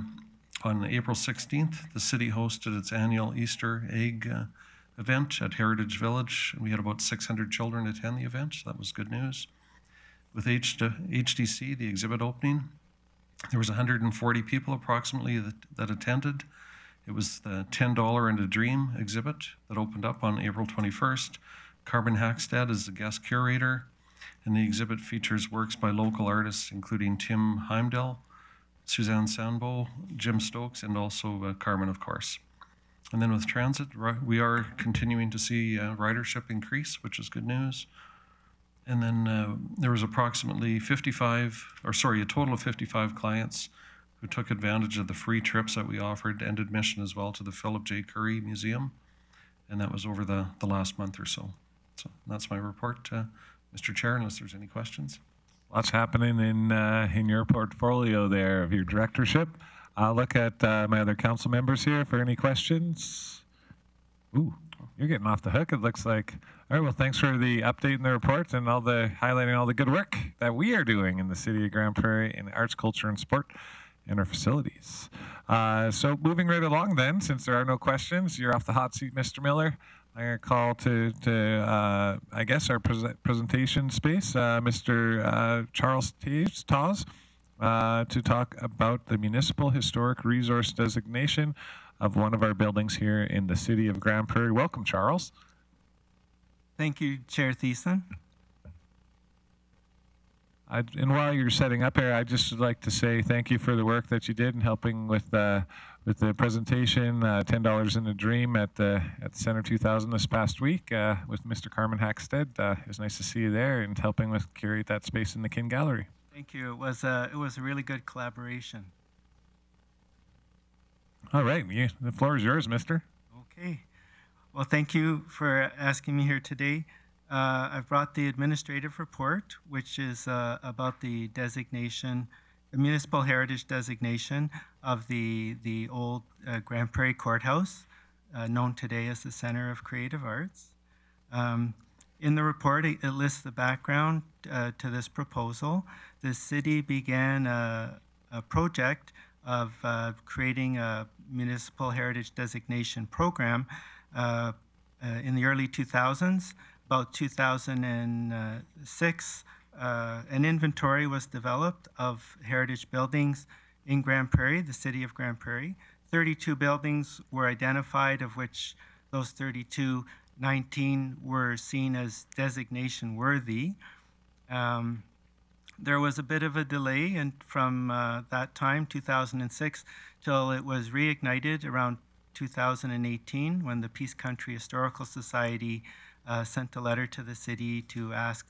on April sixteenth, the city hosted its annual Easter egg uh, event at Heritage Village. We had about six hundred children attend the event, so that was good news. With H D C, the exhibit opening, there was one hundred forty people approximately that, that attended. It was the ten dollars and a Dream exhibit that opened up on April twenty-first. Carmen Hackstad is the guest curator, and the exhibit features works by local artists, including Tim Heimdall, Suzanne Sanbo, Jim Stokes, and also uh, Carmen, of course. And then with transit, we are continuing to see uh, ridership increase, which is good news. And then uh, there was approximately fifty-five, or sorry, a total of fifty-five clients who took advantage of the free trips that we offered and admission as well to the Philip J. Currie Museum. And that was over the, the last month or so. So that's my report, uh, Mister Chair, unless there's any questions. Lots happening in, uh, in your portfolio there of your directorship. I'll look at uh, my other council members here for any questions. Ooh, you're getting off the hook, it looks like. All right, well, thanks for the update and the report and all the highlighting all the good work that we are doing in the city of Grande Prairie in arts, culture, and sport and our facilities. Uh, so moving right along then, since there are no questions, you're off the hot seat, Mister Miller. I'm going to call to, to uh, I guess, our pre presentation space, uh, Mister Uh, Charles Tauss. Uh, to talk about the municipal historic resource designation of one of our buildings here in the city of Grande Prairie. Welcome, Charles. Thank you, Chair Thiessen. I, and while you're setting up here, I just would like to say thank you for the work that you did in helping with uh, with the presentation, uh, ten dollars in a Dream at the at the Center two thousand this past week uh, with Mister Carmen Hackstead. Uh, it was nice to see you there and helping with curate that space in the Kin Gallery. Thank you. It was a, it was a really good collaboration. All right. You, the floor is yours, mister. Okay. Well, thank you for asking me here today. Uh, I've brought the administrative report, which is uh, about the designation, the municipal heritage designation of the, the old uh, Grande Prairie Courthouse, uh, known today as the Center of Creative Arts. Um, in the report, it, it lists the background uh, to this proposal. The city began a, a project of uh, creating a municipal heritage designation program uh, uh, in the early two thousands. About two thousand six, uh, an inventory was developed of heritage buildings in Grand Prairie, the City of Grand Prairie. thirty-two buildings were identified, of which those thirty-two, nineteen were seen as designation worthy. Um, there was a bit of a delay, and from uh, that time, two thousand six, till it was reignited around two thousand eighteen, when the Peace Country Historical Society uh, sent a letter to the city to ask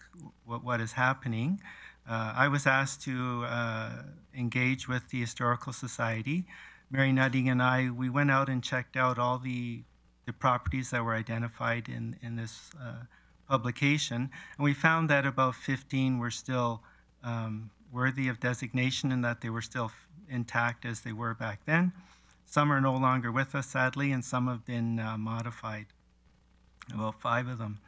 what, what is happening. Uh, I was asked to uh, engage with the Historical Society. Mary Nutting and I, we went out and checked out all the, the properties that were identified in, in this uh, publication, and we found that about fifteen were still um, worthy of designation and that they were still intact as they were back then. Some are no longer with us, sadly, and some have been uh, modified, about five of them.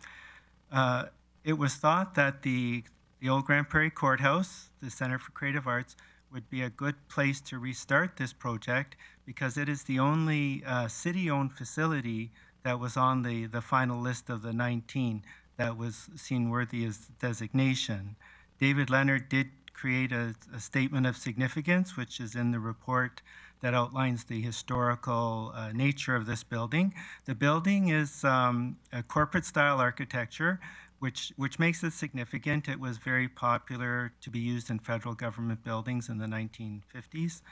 Uh, it was thought that the, the old Grand Prairie Courthouse, the Center for Creative Arts, would be a good place to restart this project because it is the only uh, city-owned facility that was on the, the final list of the nineteen that was seen worthy as designation. David Leonard did create a, a statement of significance, which is in the report, that outlines the historical uh, nature of this building. The building is um, a corporate-style architecture, Which, which makes it significant. It was very popular to be used in federal government buildings in the nineteen fifties.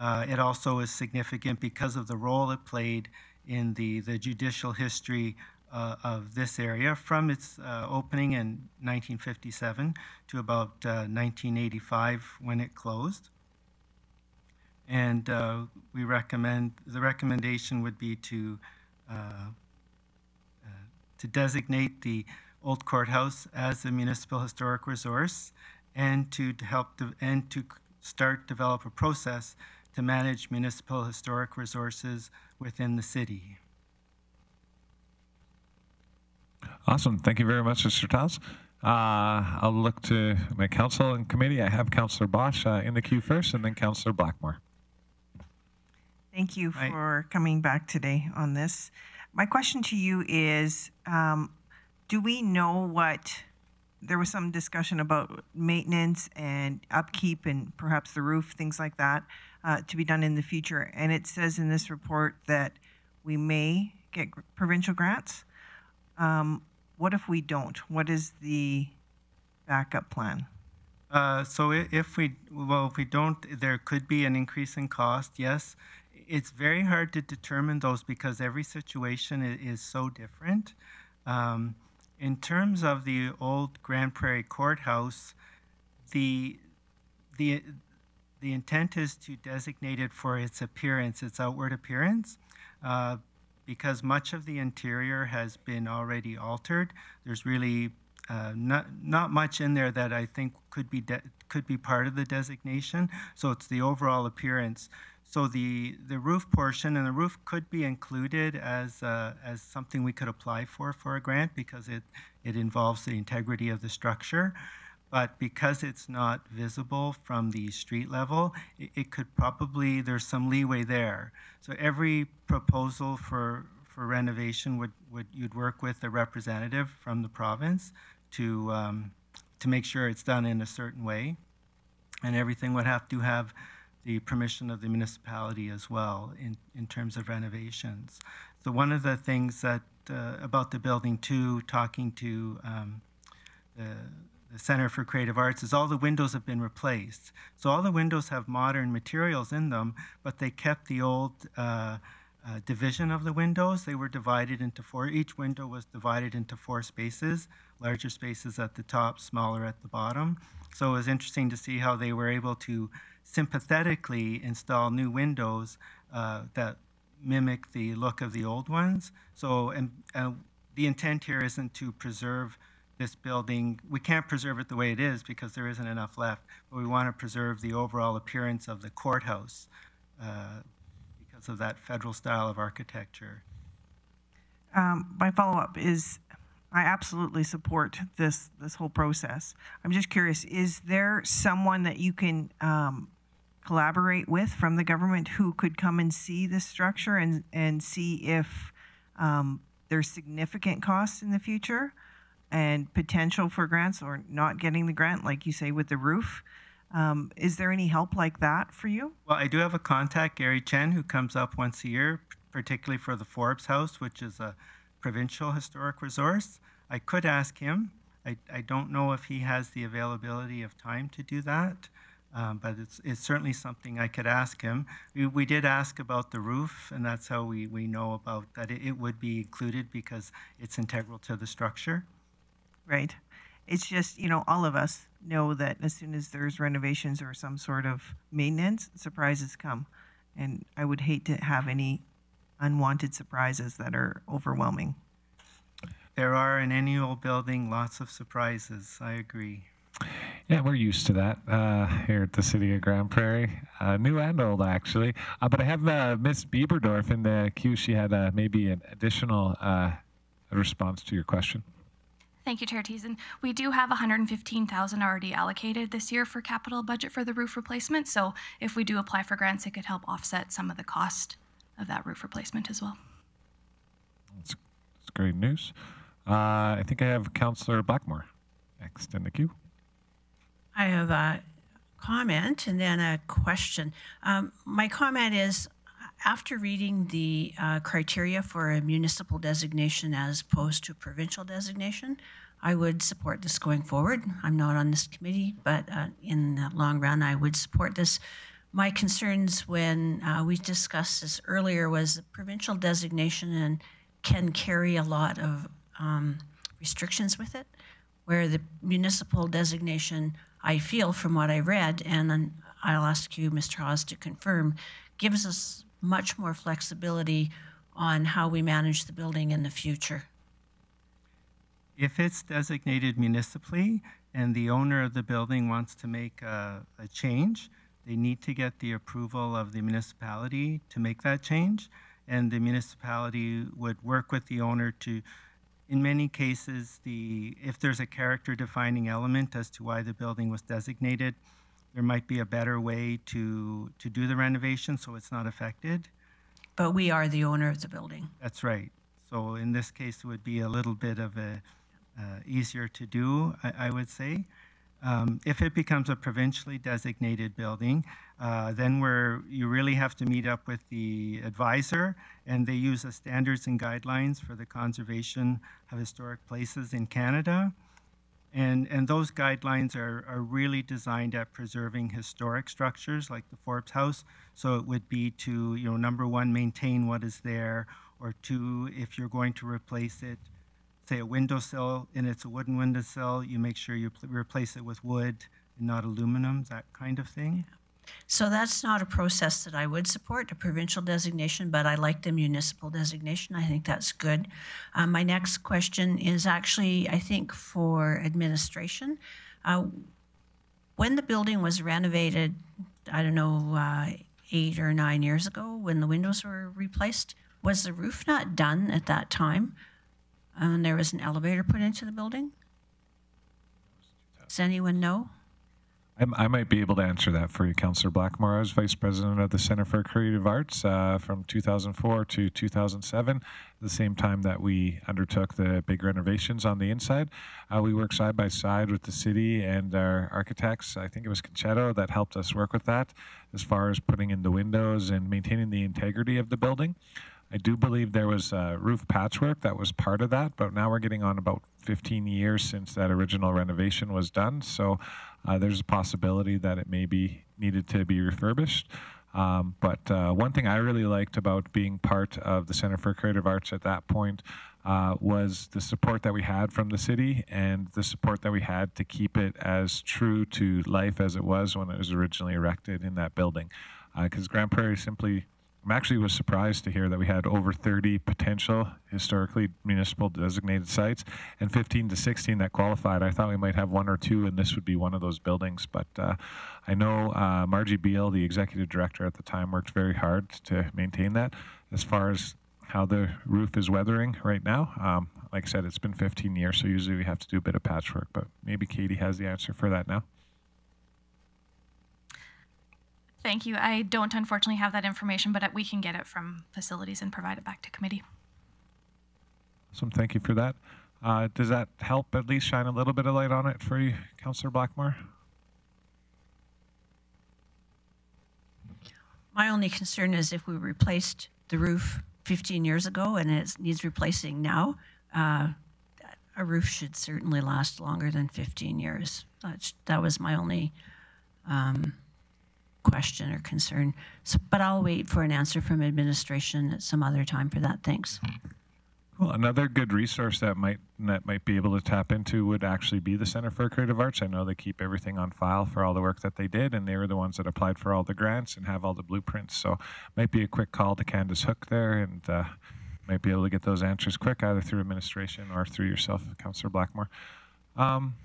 Uh, it also is significant because of the role it played in the, the judicial history uh, of this area from its uh, opening in nineteen fifty-seven to about uh, nineteen eighty-five when it closed. And uh, we recommend, the recommendation would be to, uh, uh, to designate the Old Courthouse as a municipal historic resource, and to help and to start develop a process to manage municipal historic resources within the city. Awesome, thank you very much, Mister Tauss. Uh, I'll look to my council and committee. I have Councillor Bosch uh, in the queue first, and then Councillor Blackmore. Thank you right. for coming back today on this. My question to you is, um, do we know what, there was some discussion about maintenance and upkeep and perhaps the roof, things like that, uh, to be done in the future. And it says in this report that we may get provincial grants. Um, what if we don't? What is the backup plan? Uh, so if we, well, if we don't, there could be an increase in cost, yes. It's very hard to determine those because every situation is so different. Um, In terms of the old Grand Prairie Courthouse, the, the, the intent is to designate it for its appearance, its outward appearance, uh, because much of the interior has been already altered. There's really uh, not, not much in there that I think could be, de could be part of the designation, so it's the overall appearance. So the, the roof portion, and the roof could be included as, uh, as something we could apply for for a grant because it, it involves the integrity of the structure. But because it's not visible from the street level, it, it could probably, there's some leeway there. So every proposal for, for renovation, would, would you'd work with a representative from the province to, um, to make sure it's done in a certain way. And everything would have to have the permission of the municipality as well in, in terms of renovations. So one of the things that uh, about the building too, talking to um, the, the Center for Creative Arts, is all the windows have been replaced. So all the windows have modern materials in them, but they kept the old uh, uh, division of the windows. They were divided into four, each window was divided into four spaces, larger spaces at the top, smaller at the bottom. So it was interesting to see how they were able to sympathetically install new windows uh, that mimic the look of the old ones. So and, uh, the intent here isn't to preserve this building. We can't preserve it the way it is because there isn't enough left, but we want to preserve the overall appearance of the courthouse uh, because of that federal style of architecture. Um, my follow-up is, I absolutely support this this whole process. I'm just curious, is there someone that you can um, collaborate with from the government who could come and see this structure and, and see if um, there's significant costs in the future and potential for grants or not getting the grant, like you say, with the roof? Um, is there any help like that for you? Well, I do have a contact, Gary Chen, who comes up once a year, particularly for the Forbes House, which is a provincial historic resource. I could ask him. I, I don't know if he has the availability of time to do that, um, but it's, it's certainly something I could ask him. We, we did ask about the roof, and that's how we, we know about that it, it would be included because it's integral to the structure. Right. It's just, you know, all of us know that as soon as there's renovations or some sort of maintenance, surprises come. And I would hate to have any unwanted surprises that are overwhelming. There are in any old building lots of surprises. I agree. Yeah, we're used to that uh, here at the City of Grand Prairie, uh, new and old actually. Uh, but I have uh, Miss Bieberdorf in the queue. She had uh, maybe an additional uh, response to your question. Thank you, Chair Thiessen. We do have one hundred fifteen thousand dollars already allocated this year for capital budget for the roof replacement. So if we do apply for grants, it could help offset some of the cost of that roof replacement as well. That's, that's great news. Uh, I think I have Councillor Blackmore next in the queue. I have a comment and then a question. Um, my comment is, after reading the uh, criteria for a municipal designation as opposed to provincial designation, I would support this going forward. I'm not on this committee, but uh, in the long run, I would support this. My concerns when uh, we discussed this earlier was the provincial designation and can carry a lot of um, restrictions with it, where the municipal designation, I feel from what I read, and then I'll ask you, Mister Hawes, to confirm, gives us much more flexibility on how we manage the building in the future. If it's designated municipally and the owner of the building wants to make a, a change, they need to get the approval of the municipality to make that change, and the municipality would work with the owner to, in many cases, the if there's a character-defining element as to why the building was designated, there might be a better way to, to do the renovation so it's not affected. But we are the owner of the building. That's right. So in this case, it would be a little bit of a uh, easier to do, I, I would say. Um, if it becomes a provincially designated building, uh, then we're, you really have to meet up with the advisor, and they use the standards and guidelines for the conservation of historic places in Canada. And, and those guidelines are, are really designed at preserving historic structures like the Forbes House. So it would be to, you know, number one, maintain what is there, or two, if you're going to replace it, say a windowsill, and it's a wooden windowsill, you make sure you replace it with wood and not aluminum, that kind of thing. Yeah. So that's not a process that I would support, a provincial designation, but I like the municipal designation. I think that's good. Um, my next question is actually, I think, for administration. Uh, when the building was renovated, I don't know, uh, eight or nine years ago, when the windows were replaced, was the roof not done at that time? And there was an elevator put into the building? Does anyone know? I'm, I might be able to answer that for you, Councillor Blackmore. I was Vice President of the Center for Creative Arts uh, from two thousand four to two thousand seven, the same time that we undertook the big renovations on the inside. Uh, we worked side by side with the city and our architects. I think it was Conchetto that helped us work with that as far as putting in the windows and maintaining the integrity of the building. I do believe there was uh, roof patchwork that was part of that, but now we're getting on about fifteen years since that original renovation was done. So uh, there's a possibility that it may be needed to be refurbished. Um, but uh, one thing I really liked about being part of the Center for Creative Arts at that point uh, was the support that we had from the city and the support that we had to keep it as true to life as it was when it was originally erected in that building. Because uh, Grand Prairie simply I actually was surprised to hear that we had over thirty potential historically municipal designated sites and fifteen to sixteen that qualified. I thought we might have one or two, and this would be one of those buildings. But uh, I know uh, Margie Beale, the executive director at the time, worked very hard to maintain that. As far as how the roof is weathering right now, um, like I said, it's been fifteen years, so usually we have to do a bit of patchwork, but maybe Katie has the answer for that now. Thank you. I don't unfortunately have that information, but we can get it from facilities and provide it back to committee. Awesome. Thank you for that. Uh, does that help at least shine a little bit of light on it for you, Councillor Blackmore? My only concern is if we replaced the roof fifteen years ago and it needs replacing now, uh, a roof should certainly last longer than fifteen years. That's, that was my only um, question or concern. So, but I'll wait for an answer from administration at some other time for that. Thanks. Well, another good resource that might that might be able to tap into would actually be the Center for Creative Arts. I know they keep everything on file for all the work that they did, and they were the ones that applied for all the grants and have all the blueprints. So might be a quick call to Candace Hook there, and uh, might be able to get those answers quick, either through administration or through yourself, Councillor Blackmore. Um,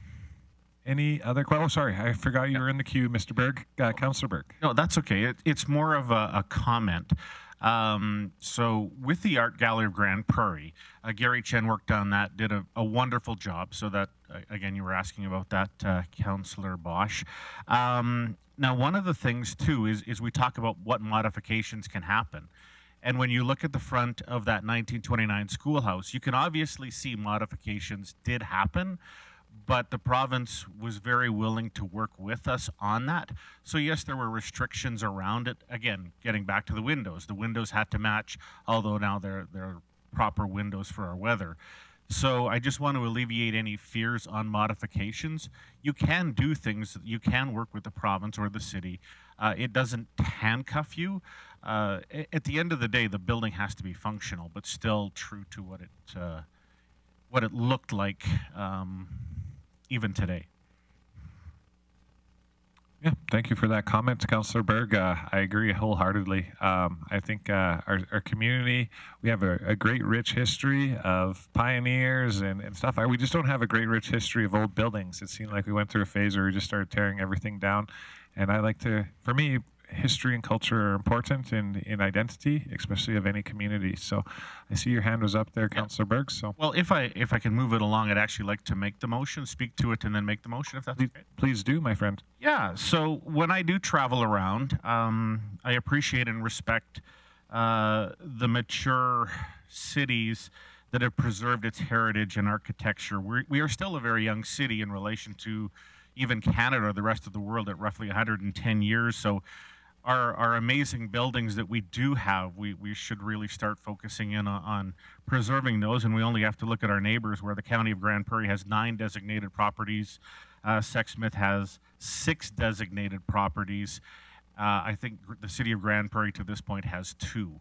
Any other questions? Oh, sorry, I forgot you were in the queue, Mister Berg. Uh, Councillor Berg. No, that's okay. It, it's more of a, a comment. Um, so with the Art Gallery of Grand Prairie, uh, Gary Chen worked on that, did a, a wonderful job. So that, uh, again, you were asking about that, uh, Councillor Bosch. Um, now, one of the things, too, is, is we talk about what modifications can happen. And when you look at the front of that nineteen twenty-nine schoolhouse, you can obviously see modifications did happen, but the province was very willing to work with us on that. So yes, there were restrictions around it. Again, getting back to the windows. The windows had to match, although now they're, they're proper windows for our weather. So I just want to alleviate any fears on modifications. You can do things, you can work with the province or the city. Uh, it doesn't handcuff you. Uh, at the end of the day, the building has to be functional, but still true to what it, uh, what it looked like um, even today. Yeah, thank you for that comment, Councillor Berg. Uh, I agree wholeheartedly. Um, I think uh, our, our community, we have a, a great rich history of pioneers and, and stuff. I, we just don't have a great rich history of old buildings. It seemed like we went through a phase where we just started tearing everything down. And I like to, for me, history and culture are important in, in identity, especially of any community. So I see your hand was up there, Councillor yeah. Berg. So well, if I if I can move it along, I'd actually like to make the motion, speak to it, and then make the motion, if that's please, okay. Please do, my friend. Yeah, so when I do travel around, um, I appreciate and respect uh, the mature cities that have preserved its heritage and architecture. We're, we are still a very young city in relation to even Canada or the rest of the world at roughly one hundred ten years. So Our, our amazing buildings that we do have, we, we should really start focusing in on, on preserving those, and we only have to look at our neighbors, where the County of Grand Prairie has nine designated properties. Uh, Sexsmith has six designated properties. Uh, I think the City of Grand Prairie to this point has two.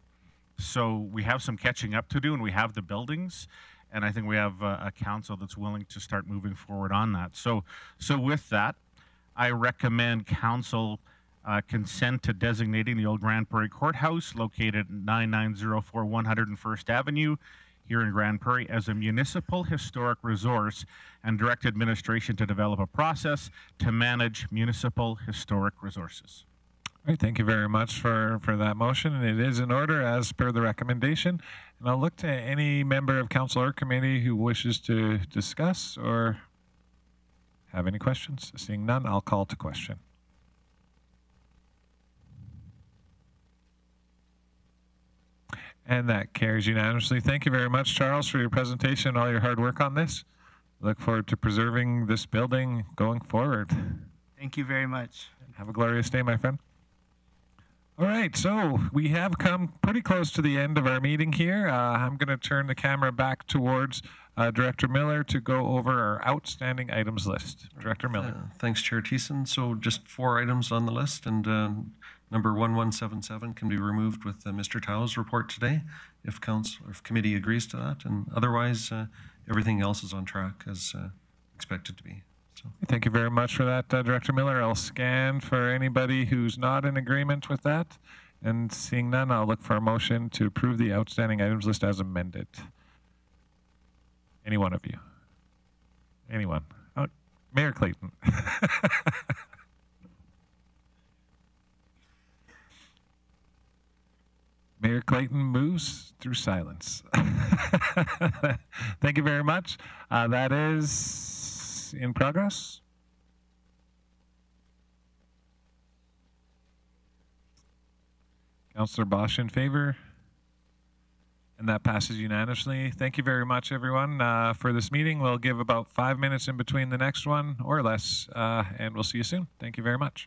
So we have some catching up to do, and we have the buildings, and I think we have a, a council that's willing to start moving forward on that. So, so with that, I recommend council Uh, consent to designating the old Grand Prairie Courthouse, located at nine nine zero four one hundred first avenue here in Grand Prairie, as a municipal historic resource, and direct administration to develop a process to manage municipal historic resources. All right, thank you very much for, for that motion. And it is in order as per the recommendation. And I'll look to any member of council or committee who wishes to discuss or have any questions. Seeing none, I'll call to question. And that carries unanimously. Thank you very much, Charles, for your presentation and all your hard work on this. Look forward to preserving this building going forward. Thank you very much. Have a glorious day, my friend. All right, so we have come pretty close to the end of our meeting here. Uh, I'm going to turn the camera back towards uh, Director Miller to go over our outstanding items list. Director Miller. Uh, thanks, Chair Thiessen. So just four items on the list, and uh, number one one seven seven can be removed with uh, Mister Tau's report today, if council or if committee agrees to that, and otherwise uh, everything else is on track as uh, expected to be. So thank you very much for that, uh, Director Miller. I'll scan for anybody who's not in agreement with that, and seeing none, I'll look for a motion to approve the outstanding items list as amended. Any one of you? Anyone? Oh, Mayor Clayton. Mayor Clayton moves through silence. Thank you very much. Uh, that is in progress. Councillor Bosch in favor. And that passes unanimously. Thank you very much, everyone, uh, for this meeting. We'll give about five minutes in between the next one or less, uh, and we'll see you soon. Thank you very much.